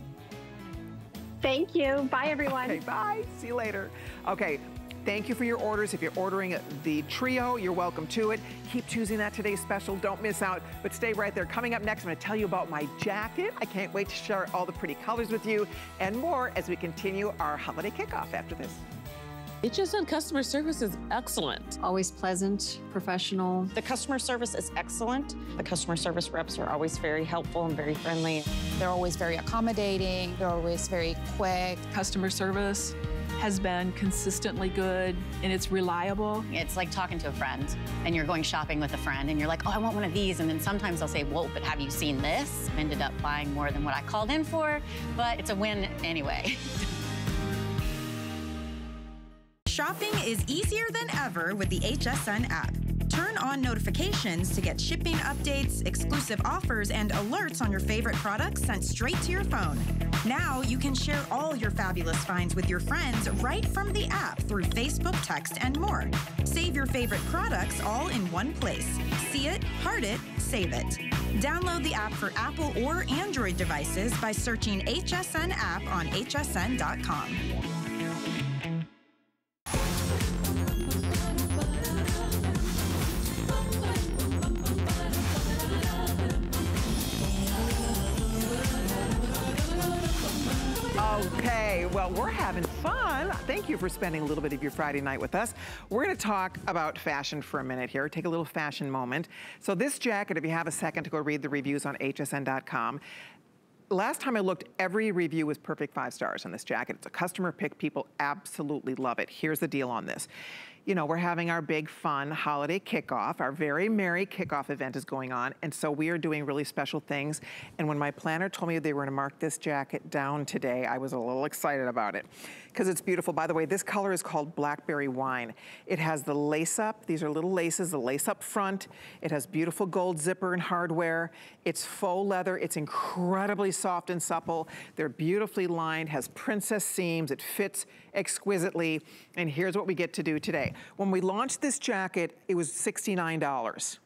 Thank you. Bye, everyone. Okay, bye. See you later. Okay. Thank you for your orders. If you're ordering the trio, you're welcome to it. Keep choosing that today's special. Don't miss out, but stay right there. Coming up next, I'm going to tell you about my jacket. I can't wait to share all the pretty colors with you and more as we continue our holiday kickoff after this. HSN customer service is excellent. Always pleasant, professional. The customer service is excellent. The customer service reps are always very helpful and very friendly. They're always very accommodating. They're always very quick. Customer service has been consistently good, and it's reliable. It's like talking to a friend, and you're going shopping with a friend, and you're like, oh, I want one of these, and then sometimes they'll say, whoa, but have you seen this? I ended up buying more than what I called in for, but it's a win anyway. Shopping is easier than ever with the HSN app. Turn on notifications to get shipping updates, exclusive offers, and alerts on your favorite products sent straight to your phone. Now you can share all your fabulous finds with your friends right from the app through Facebook, text, and more. Save your favorite products all in one place. See it, heart it, save it. Download the app for Apple or Android devices by searching HSN app on hsn.com. Okay, well, we're having fun. Thank you for spending a little bit of your Friday night with us. We're going to talk about fashion for a minute here. Take a little fashion moment. So this jacket, if you have a second to go read the reviews on hsn.com. Last time I looked, every review was perfect 5 stars on this jacket. It's a customer pick. People absolutely love it. Here's the deal on this. You know, we're having our big fun holiday kickoff. Our very merry kickoff event is going on. And so we are doing really special things. And when my planner told me they were gonna mark this jacket down today, I was a little excited about it because it's beautiful. By the way, this color is called Blackberry Wine. It has the lace up. These are little laces, the lace up front. It has beautiful gold zipper and hardware. It's faux leather. It's incredibly soft and supple. They're beautifully lined, has princess seams. It fits exquisitely. And here's what we get to do today. When we launched this jacket, it was $69.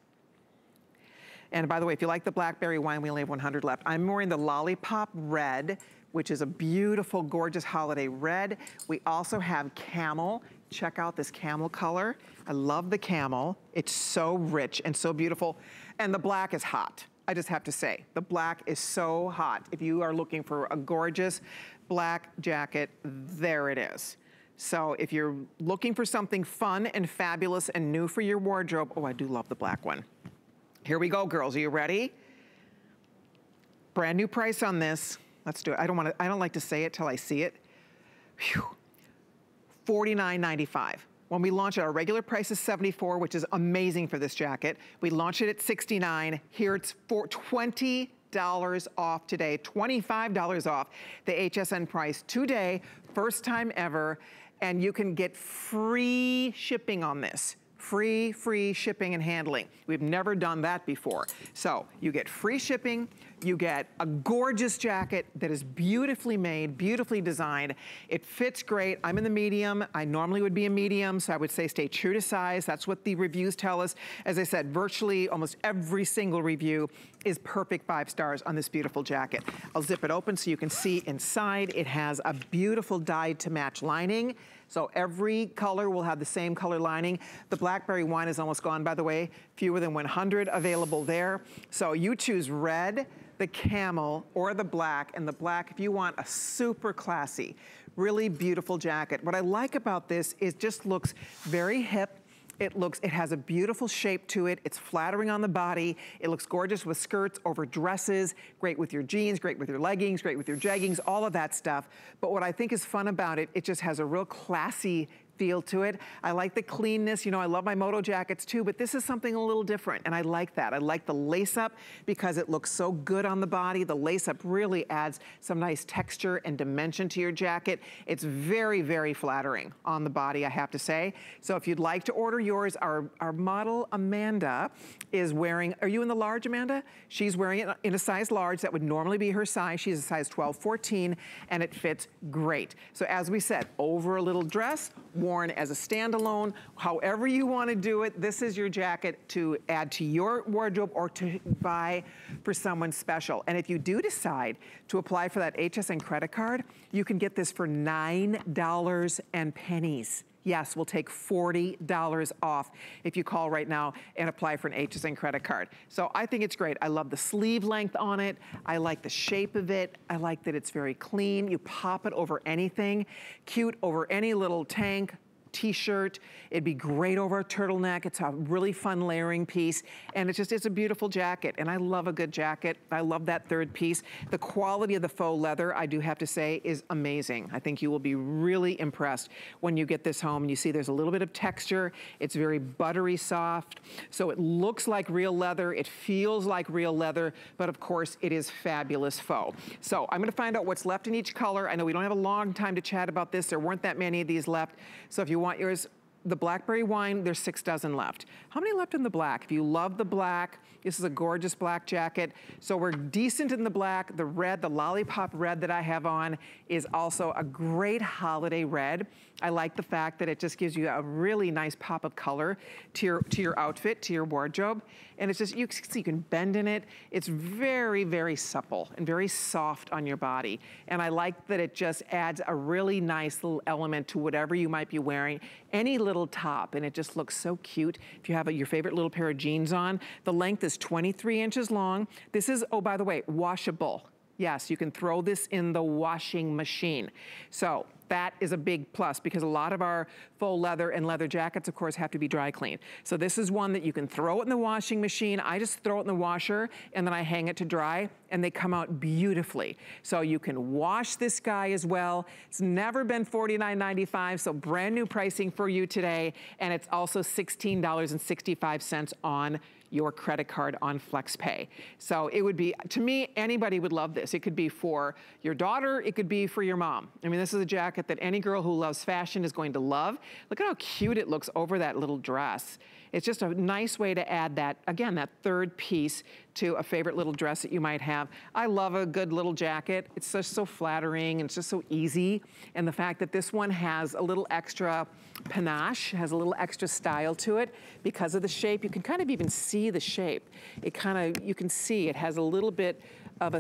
And by the way, if you like the Blackberry Wine, we only have 100 left. I'm wearing the Lollipop Red, which is a beautiful, gorgeous holiday red. We also have Camel. Check out this camel color. I love the camel. It's so rich and so beautiful. And the black is hot. I just have to say, the black is so hot. If you are looking for a gorgeous black jacket, there it is. So if you're looking for something fun and fabulous and new for your wardrobe, oh, I do love the black one. Here we go, girls. Are you ready? Brand new price on this. Let's do it. I don't like to say it till I see it. Whew. $49.95. When we launch it, our regular price is $74, which is amazing for this jacket. We launch it at $69. Here it's $20 off today, $25 off the HSN price today, first time ever, and you can get free shipping on this. Free shipping and handling. We've never done that before. So you get free shipping, you get a gorgeous jacket that is beautifully made, beautifully designed. It fits great. I'm in the medium. I normally would be a medium, so I would say stay true to size. That's what the reviews tell us. As I said, virtually almost every single review is perfect 5 stars on this beautiful jacket. I'll zip it open so you can see inside. It has a beautiful dyed to match lining. So every color will have the same color lining. The blackberry wine is almost gone, by the way. Fewer than 100 available there. So you choose red, the camel, or the black. And the black, if you want a super classy, really beautiful jacket. What I like about this is it just looks very hip. It has a beautiful shape to it. It's flattering on the body. It looks gorgeous with skirts over dresses, great with your jeans, great with your leggings, great with your jeggings, all of that stuff. But what I think is fun about it, it just has a real classy feel to it. I like the cleanness. You know, I love my moto jackets too, but this is something a little different, and I like that. I like the lace up because it looks so good on the body. The lace up really adds some nice texture and dimension to your jacket. It's very, very flattering on the body, I have to say. So if you'd like to order yours, our model Amanda is wearing, are you in the large, Amanda? She's wearing it in a size large. That would normally be her size. She's a size 12, 14, and it fits great. So as we said, over a little dress, worn as a standalone, however you want to do it. This is your jacket to add to your wardrobe or to buy for someone special. And if you do decide to apply for that HSN credit card, you can get this for $9.00. Yes, we'll take $40 off if you call right now and apply for an HSN credit card. So I think it's great. I love the sleeve length on it. I like the shape of it. I like that it's very clean. You pop it over anything. Cute over any little tank, t-shirt. It'd be great over a turtleneck. It's a really fun layering piece. And it's a beautiful jacket. And I love a good jacket. I love that third piece. The quality of the faux leather, I do have to say, is amazing. I think you will be really impressed when you get this home. You see there's a little bit of texture. It's very buttery soft. So it looks like real leather. It feels like real leather. But of course, it is fabulous faux. So I'm going to find out what's left in each color. I know we don't have a long time to chat about this. There weren't that many of these left. So if you want yours, the blackberry wine, there's 6 dozen left. How many left in the black? If you love the black, this is a gorgeous black jacket. So we're decent in the black. The red, the lollipop red that I have on is also a great holiday red. I like the fact that it just gives you a really nice pop of color to your outfit, to your wardrobe. And it's just, you can bend in it. It's very, very supple and very soft on your body. And I like that it just adds a really nice little element to whatever you might be wearing. Any little top, and it just looks so cute. If you have your favorite little pair of jeans on, the length is 23 inches long. This is, oh, by the way, washable. Yes, you can throw this in the washing machine. So that is a big plus because a lot of our faux leather and leather jackets, of course, have to be dry cleaned. So this is one that you can throw it in the washing machine. I just throw it in the washer and then I hang it to dry and they come out beautifully. So you can wash this guy as well. It's never been $49.95, so brand new pricing for you today. And it's also $16.65 on your credit card on FlexPay. So it would be, to me, anybody would love this. It could be for your daughter, it could be for your mom. I mean, this is a jacket that any girl who loves fashion is going to love. Look at how cute it looks over that little dress. It's just a nice way to add that, again, that third piece to a favorite little dress that you might have. I love a good little jacket. It's just so flattering and it's just so easy. And the fact that this one has a little extra panache, has a little extra style to it because of the shape. You can kind of even see the shape. It kind of, you can see it has a little bit of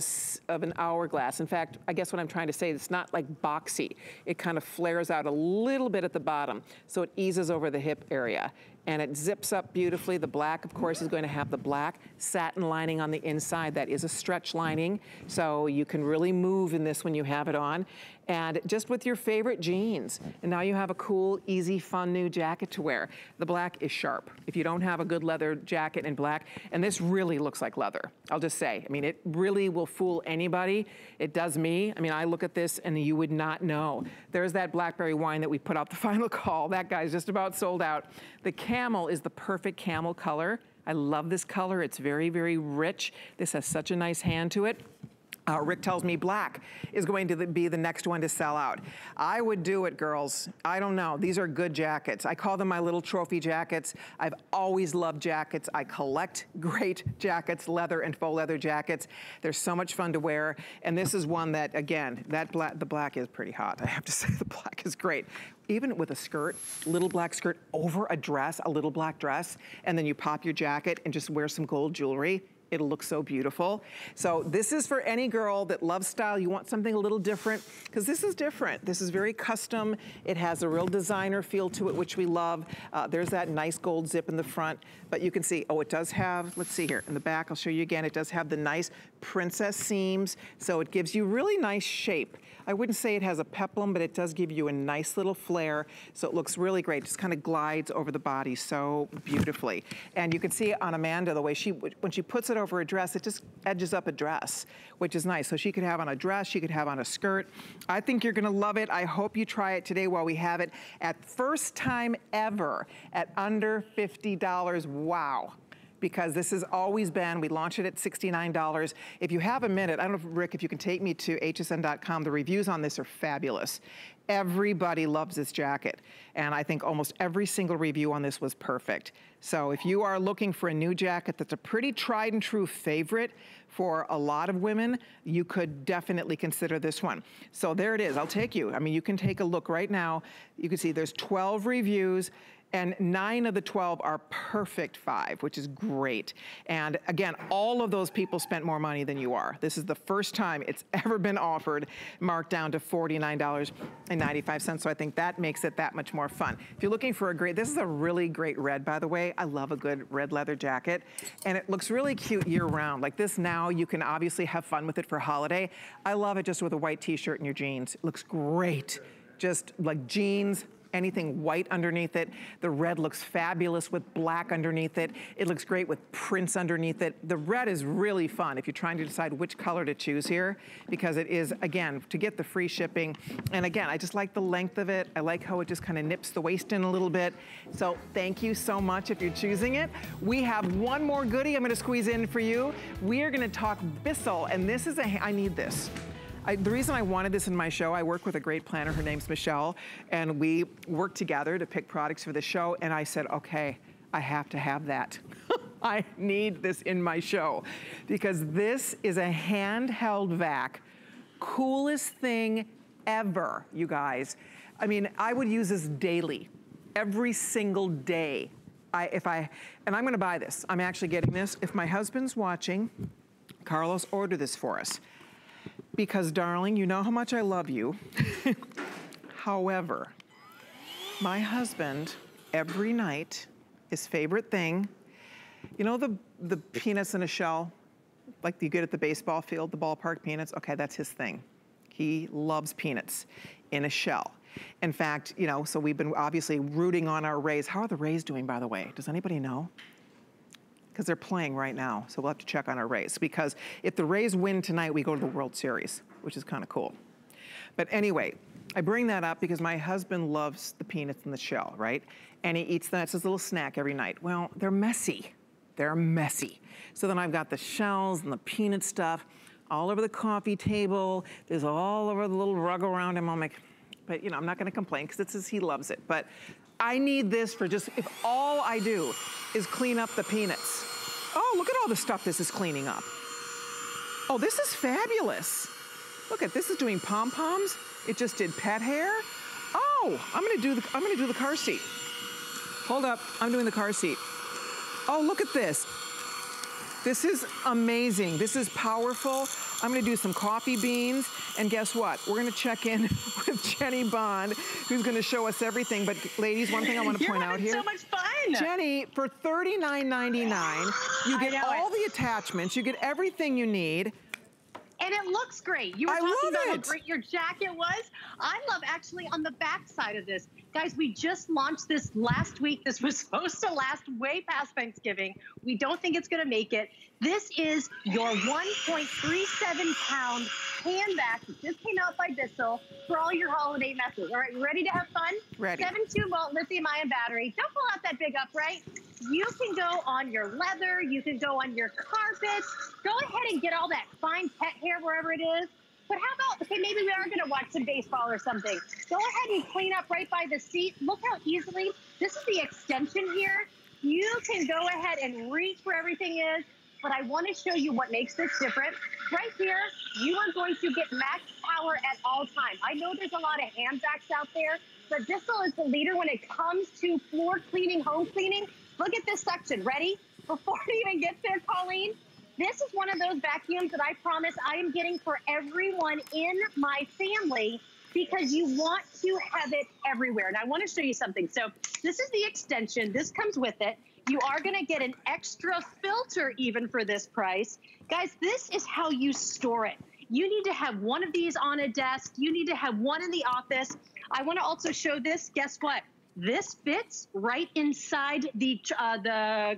an hourglass. In fact, I guess what I'm trying to say, it's not like boxy. It kind of flares out a little bit at the bottom, so it eases over the hip area. and it zips up beautifully. The black, of course, is going to have the black satin lining on the inside. That is a stretch lining, so you can really move in this when you have it on. And just with your favorite jeans. And now you have a cool, easy, fun new jacket to wear. The black is sharp. If you don't have a good leather jacket in black, and this really looks like leather, I'll just say. I mean, it really will fool anybody. It does me. I mean, I look at this and you would not know. There's that blackberry wine that we put out the final call. That guy's just about sold out. The camel is the perfect camel color. I love this color. It's very, very rich. This has such a nice hand to it. Rick tells me black is going to be the next one to sell out. I would do it, girls. I don't know. These are good jackets. I call them my little trophy jackets. I've always loved jackets. I collect great jackets, leather and faux leather jackets. They're so much fun to wear. And this is one that, again, the black is pretty hot. I have to say the black is great. Even with a skirt, little black skirt over a dress, a little black dress, and then you pop your jacket and just wear some gold jewelry. It'll look so beautiful. So this is for any girl that loves style. You want something a little different, because this is different. This is very custom. It has a real designer feel to it, which we love. There's that nice gold zip in the front, but you can see, oh, it does have, let's see here, in the back, I'll show you again, it does have the nice princess seams, so it gives you really nice shape. I wouldn't say it has a peplum, but it does give you a nice little flare, so it looks really great. It just kind of glides over the body so beautifully. And you can see on Amanda, the way she, when she puts it over a dress, it just edges up a dress, which is nice. So she could have on a dress, she could have on a skirt. I think you're gonna love it. I hope you try it today while we have it. At first time ever at under $50, wow. Because this has always been, we launched it at $69. If you have a minute, I don't know, Rick, if you can take me to hsn.com, the reviews on this are fabulous. Everybody loves this jacket. And I think almost every single review on this was perfect. So if you are looking for a new jacket that's a pretty tried and true favorite for a lot of women, you could definitely consider this one. So there it is, I'll take you. I mean, you can take a look right now. You can see there's 12 reviews. And 9 of the 12 are perfect 5, which is great. And again, all of those people spent more money than you are. This is the first time it's ever been offered, marked down to $49.95. So I think that makes it that much more fun. If you're looking for a great, this is a really great red, by the way. I love a good red leather jacket. And it looks really cute year round. Like this now, you can obviously have fun with it for holiday. I love it just with a white t-shirt and your jeans. It looks great. Just like jeans, anything white underneath it. The red looks fabulous with black underneath it. It looks great with prints underneath it. The red is really fun if you're trying to decide which color to choose here, because it is, again, to get the free shipping. And again, I just like the length of it. I like how it just kind of nips the waist in a little bit. So thank you so much if you're choosing it. We have one more goodie I'm gonna squeeze in for you. We are gonna talk Bissell, and this is I need this. The reason I wanted this in my show, I work with a great planner, her name's Michelle, and we work together to pick products for the show, and I said, okay, I have to have that. I need this in my show, because this is a handheld vac, coolest thing ever, you guys. I mean, I would use this daily, every single day. And I'm gonna buy this, I'm actually getting this. If my husband's watching, Carlos, order this for us. Because, darling, you know how much I love you. However, my husband, every night, his favorite thing, you know the peanuts in a shell, like you get at the baseball field, the ballpark peanuts? Okay, that's his thing. He loves peanuts in a shell. In fact, you know, so we've been obviously rooting on our Rays. How are the Rays doing, by the way? Does anybody know? Because they're playing right now, so we'll have to check on our Rays, because if the Rays win tonight, we go to the World Series, which is kind of cool. But anyway, I bring that up because my husband loves the peanuts in the shell, right? And he eats that, it's his little snack every night. Well, they're messy. They're messy. So then I've got the shells and the peanut stuff all over the coffee table. There's all over the little rug around him. I'm like, but you know, I'm not gonna complain because it says he loves it. But I need this for just, if all I do is clean up the peanuts. Oh, look at all the stuff this is cleaning up. Oh, this is fabulous. Look at, this is doing pom-poms. It just did pet hair. Oh, I'm gonna do the car seat. Hold up, I'm doing the car seat. Oh, look at this. This is amazing, this is powerful. I'm gonna do some coffee beans, and guess what? We're gonna check in with Jenny Bond, who's gonna show us everything. But ladies, one thing I wanna point out here. You're having so much fun! Jenny, for $39.99, you get all the attachments, you get everything you need. And it looks great. You were talking about how great your jacket was. I love actually on the back side of this. Guys, we just launched this last week. This was supposed to last way past Thanksgiving. We don't think it's gonna make it. This is your 1.37-pound handbag that just came out by Bissell for all your holiday messes. All right, you ready to have fun? Ready. 7.2 volt lithium-ion battery. Don't pull out that big upright. You can go on your leather. You can go on your carpet. Go ahead and get all that fine pet hair wherever it is. But how about, okay, maybe we are going to watch some baseball or something. Go ahead and clean up right by the seat. Look how easily, this is the extension here. You can go ahead and reach where everything is, but I want to show you what makes this different. Right here, you are going to get max power at all times. I know there's a lot of handbacks out there, but Bissell is the leader when it comes to floor cleaning, home cleaning. Look at this section, ready? Before it even gets there, Colleen, this is one of those vacuums that I promise I am getting for everyone in my family because you want to have it everywhere. And I want to show you something. So this is the extension. This comes with it. You are going to get an extra filter even for this price. Guys, this is how you store it. You need to have one of these on a desk. You need to have one in the office. I want to also show this. Guess what? This fits right inside the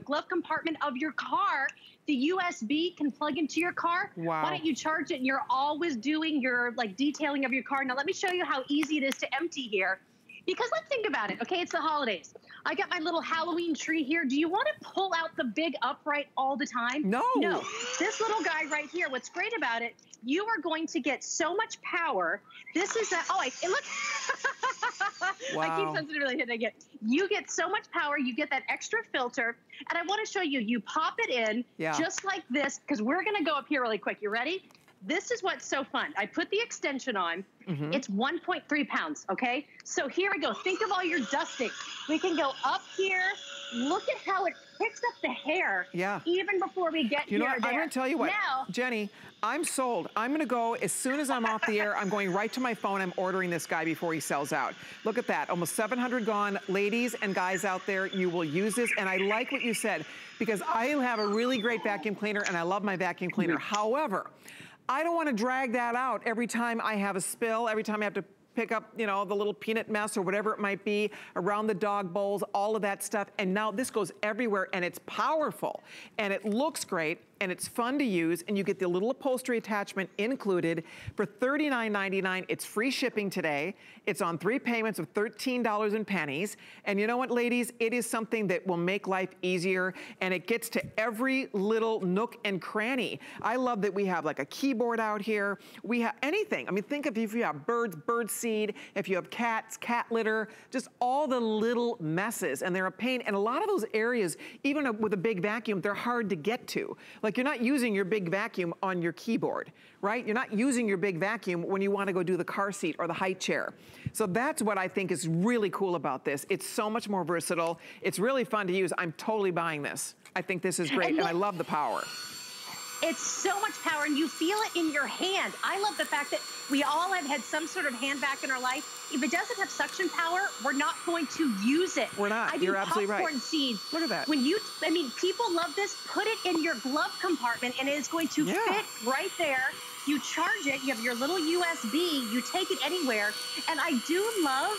glove compartment of your car. The USB can plug into your car. Wow. Why don't you charge it? And you're always doing your like detailing of your car. Now let me show you how easy it is to empty here. Because let's think about it. Okay, it's the holidays. I got my little Halloween tree here. Do you want to pull out the big upright all the time? No. No. This little guy right here, what's great about it, you are going to get so much power. This is that, look. Wow. I keep sensitively hitting it. You get so much power, you get that extra filter. And I want to show you, you pop it in just like this, because we're going to go up here really quick. You ready? This is what's so fun. I put the extension on. Mm-hmm. It's 1.3 pounds, okay? So here we go. Think of all your dusting. We can go up here. Look at how it picks up the hair even before we get here. I'm going to tell you what, now, Jenny, I'm sold. I'm going to go, as soon as I'm off the air, I'm going right to my phone. I'm ordering this guy before he sells out. Look at that. Almost 700 gone. Ladies and guys out there, you will use this. And I like what you said because I have a really great vacuum cleaner and I love my vacuum cleaner. Mm-hmm. However, I don't want to drag that out every time I have a spill, every time I have to pick up, you know, the little peanut mess or whatever it might be around the dog bowls, all of that stuff. And now this goes everywhere and it's powerful and it looks great and it's fun to use and you get the little upholstery attachment included for $39.99. It's free shipping today. It's on 3 payments of $13.10. And you know what, ladies? It is something that will make life easier and it gets to every little nook and cranny. I love that we have like a keyboard out here. We have anything. I mean, think of if you have birds, bird seed, if you have cats, cat litter, just all the little messes and they're a pain. And a lot of those areas, even with a big vacuum, they're hard to get to. Like you're not using your big vacuum on your keyboard, right? You're not using your big vacuum when you want to go do the car seat or the high chair. So that's what I think is really cool about this. It's so much more versatile. It's really fun to use. I'm totally buying this. I think this is great and I love the power. It's so much power and you feel it in your hand. I love the fact that we all have had some sort of hand vac in our life. If it doesn't have suction power, we're not going to use it. We're not, you're absolutely right. I do popcorn seeds. Look at that. When you, I mean, people love this. Put it in your glove compartment and it is going to fit right there. You charge it, you have your little USB, you take it anywhere. And I do love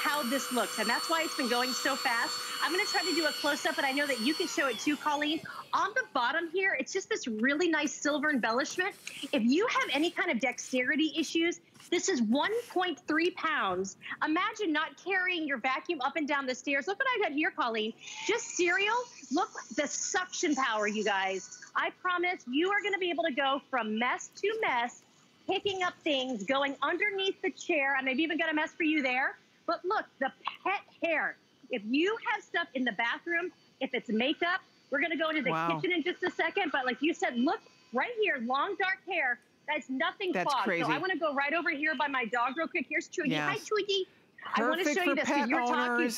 how this looks and that's why it's been going so fast. I'm gonna try to do a close up and I know that you can show it too, Colleen. On the bottom here, it's just this really nice silver embellishment. If you have any kind of dexterity issues, this is 1.3 pounds. Imagine not carrying your vacuum up and down the stairs. Look what I've got here, Colleen. Just cereal. Look at the suction power, you guys. I promise you are gonna be able to go from mess to mess, picking up things, going underneath the chair, and I've even got a mess for you there. But look, the pet hair. If you have stuff in the bathroom, if it's makeup, we're gonna go into the kitchen in just a second, but like you said, look right here, long dark hair. That's nothing clogged. So I want to go right over here by my dog real quick. Here's Twiggy. Hi, Twiggy. Perfect I want to show you this because you're talking.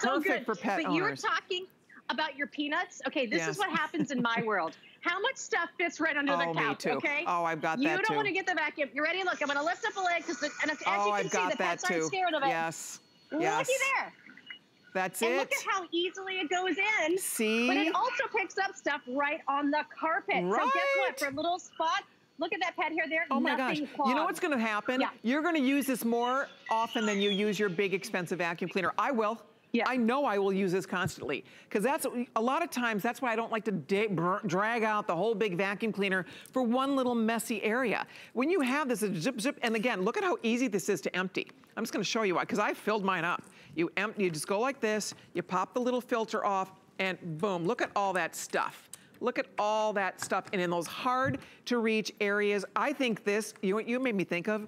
Perfect for pet owners. But you're talking about your peanuts. Okay, this is what happens in my world. How much stuff fits right under the couch, okay? Oh, I've got that too. You don't want to get the vacuum. You ready? Look, I'm going to lift up a leg because, and as you can see, the pets aren't scared of it. Yes, yes. Looky there. That's it. And look at how easily it goes in. See? But it also picks up stuff right on the carpet. Right. So guess what? For little spots, look at that pad here, there, oh my gosh. Clogged. You know what's gonna happen? Yeah. You're gonna use this more often than you use your big expensive vacuum cleaner. I will. Yeah. I know I will use this constantly. Because that's a lot of times, that's why I don't like to drag out the whole big vacuum cleaner for one little messy area. When you have this, zip, zip, and again, look at how easy this is to empty. I'm just gonna show you why, because I filled mine up. You just go like this, you pop the little filter off, and boom, look at all that stuff. Look at all that stuff. And in those hard to reach areas, I think this, you know what you made me think of?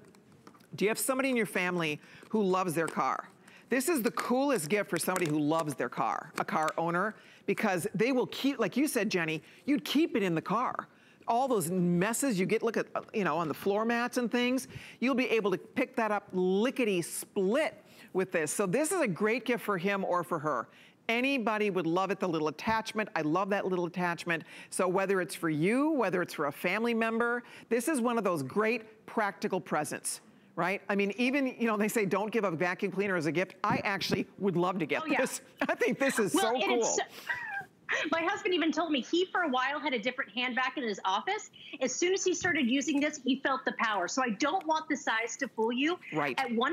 Do you have somebody in your family who loves their car? This is the coolest gift for somebody who loves their car, a car owner, because they will keep, like you said, Jenny, you'd keep it in the car. All those messes you get, look at, you know, on the floor mats and things, you'll be able to pick that up lickety split with this. So this is a great gift for him or for her. Anybody would love it, the little attachment. I love that little attachment. So whether it's for you, whether it's for a family member, this is one of those great practical presents, right? I mean, even, you know, they say don't give a vacuum cleaner as a gift. I actually would love to get this. I think this is so cool. My husband even told me he, for a while, had a different hand vac in his office. As soon as he started using this, he felt the power. So I don't want the size to fool you. Right. At 1.3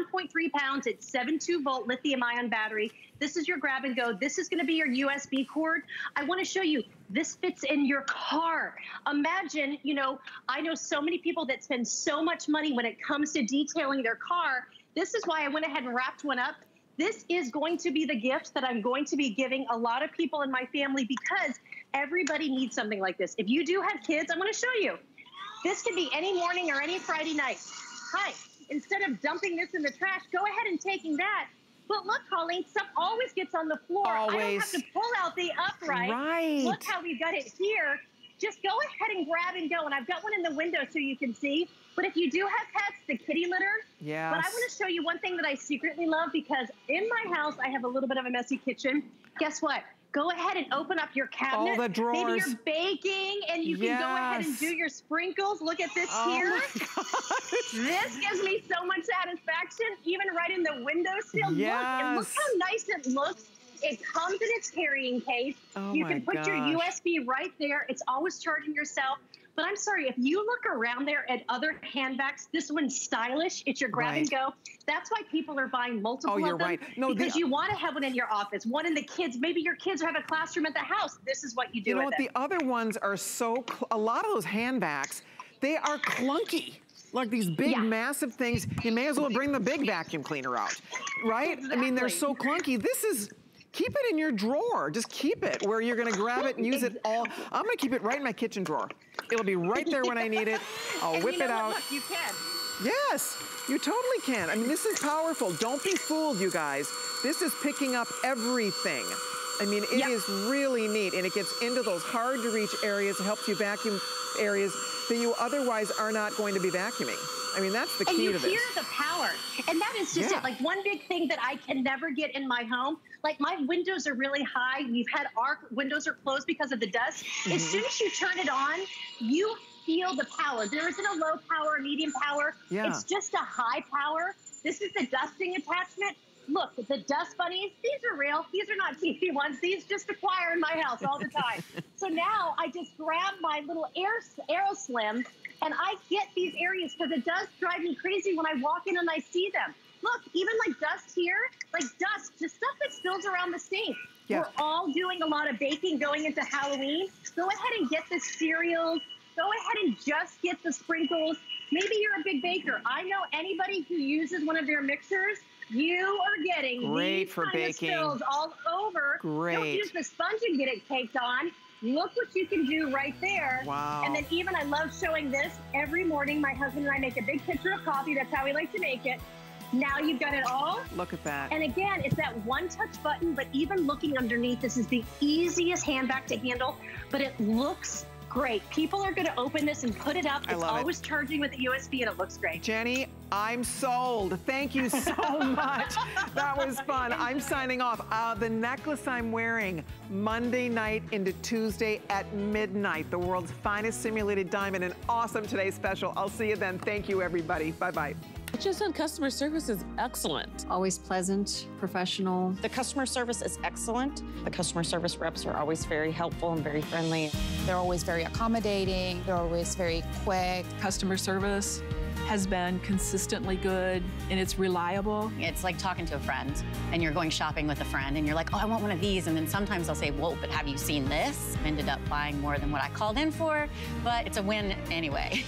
pounds, it's 72-volt lithium-ion battery. This is your grab-and-go. This is going to be your USB cord. I want to show you. This fits in your car. Imagine, you know, I know so many people that spend so much money when it comes to detailing their car. This is why I went ahead and wrapped one up. This is going to be the gift that I'm going to be giving a lot of people in my family because everybody needs something like this. If you do have kids, I'm going to show you. This can be any morning or any Friday night. Hi, instead of dumping this in the trash, go ahead and taking that. But look, Colleen, stuff always gets on the floor. Always. I don't have to pull out the upright. Right. Look how we've got it here. Just go ahead and grab and go. And I've got one in the window so you can see. But if you do have pets, the kitty litter. Yes. But I want to show you one thing that I secretly love because in my house, I have a little bit of a messy kitchen. Guess what? Go ahead and open up your cabinet. All the drawers. Maybe you're baking and you can go ahead and do your sprinkles. Look at this here. This gives me so much satisfaction, even right in the windowsill. Yes. Look, and look how nice it looks. It comes in its carrying case. Oh you can put your USB right there. It's always charging yourself. But I'm sorry, if you look around there at other hand vacs, this one's stylish. It's your grab and go. That's why people are buying multiple of them. No, because you want to have one in your office, one in the kids. Maybe your kids have a classroom at the house. This is what you do. You know what? The other ones are so, a lot of those hand vacs, they are clunky. Like these big, massive things. You may as well bring the big vacuum cleaner out, right? Exactly. I mean, they're so clunky. This is, keep it in your drawer. Just keep it where you're going to grab it and use it all. I'm going to keep it right in my kitchen drawer. It'll be right there when I need it. I'll whip it out. Look, you can. Yes, you totally can. I mean, this is powerful. Don't be fooled, you guys. This is picking up everything. I mean, it is really neat, and it gets into those hard-to-reach areas. It helps you vacuum areas that you otherwise are not going to be vacuuming. I mean, that's the key to this. And you hear the power. And that is just it. Like, one big thing that I can never get in my home, like, my windows are really high. We've had our windows are closed because of the dust. As soon as you turn it on, you feel the power. There isn't a low power, medium power. Yeah. It's just a high power. This is the dusting attachment. Look, the dust bunnies, these are real. These are not TV ones. These just acquire in my house all the time. So now I just grab my little Aeroslim, and I get these areas because it does drive me crazy when I walk in and I see them. Look, even like dust here, like dust, just stuff that spills around the sink. Yeah. We're all doing a lot of baking going into Halloween. Go ahead and get the cereals. Go ahead and just get the sprinkles. Maybe you're a big baker. I know anybody who uses one of their mixers, you are getting great for baking spills all over. Great. Don't use the sponge and get it caked on. Look what you can do right there. Wow. And then even I love showing this. Every morning, my husband and I make a big pitcher of coffee. That's how we like to make it. Now you've got it all. Look at that. And again, it's that one-touch button, but even looking underneath, this is the easiest hand vac to handle, but it looks great. People are gonna open this and put it up. It's always charging with the USB and it looks great. Jenny, I'm sold. Thank you so much. That was fun. I'm signing off. The necklace I'm wearing Monday night into Tuesday at midnight. The world's finest simulated diamond and awesome Today Special. I'll see you then. Thank you, everybody. Bye-bye. HSN customer service is excellent. Always pleasant, professional. The customer service is excellent. The customer service reps are always very helpful and very friendly. They're always very accommodating. They're always very quick. Customer service has been consistently good and it's reliable. It's like talking to a friend and you're going shopping with a friend and you're like, oh, I want one of these. And then sometimes they'll say, whoa, but have you seen this? I ended up buying more than what I called in for, but it's a win anyway.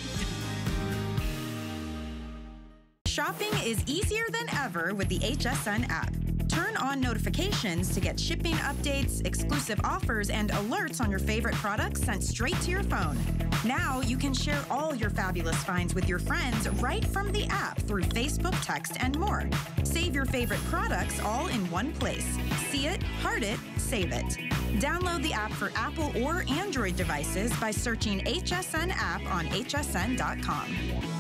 Shopping is easier than ever with the HSN app. Turn on notifications to get shipping updates, exclusive offers, and alerts on your favorite products sent straight to your phone. Now you can share all your fabulous finds with your friends right from the app through Facebook, text, and more. Save your favorite products all in one place. See it, heart it, save it. Download the app for Apple or Android devices by searching HSN app on hsn.com.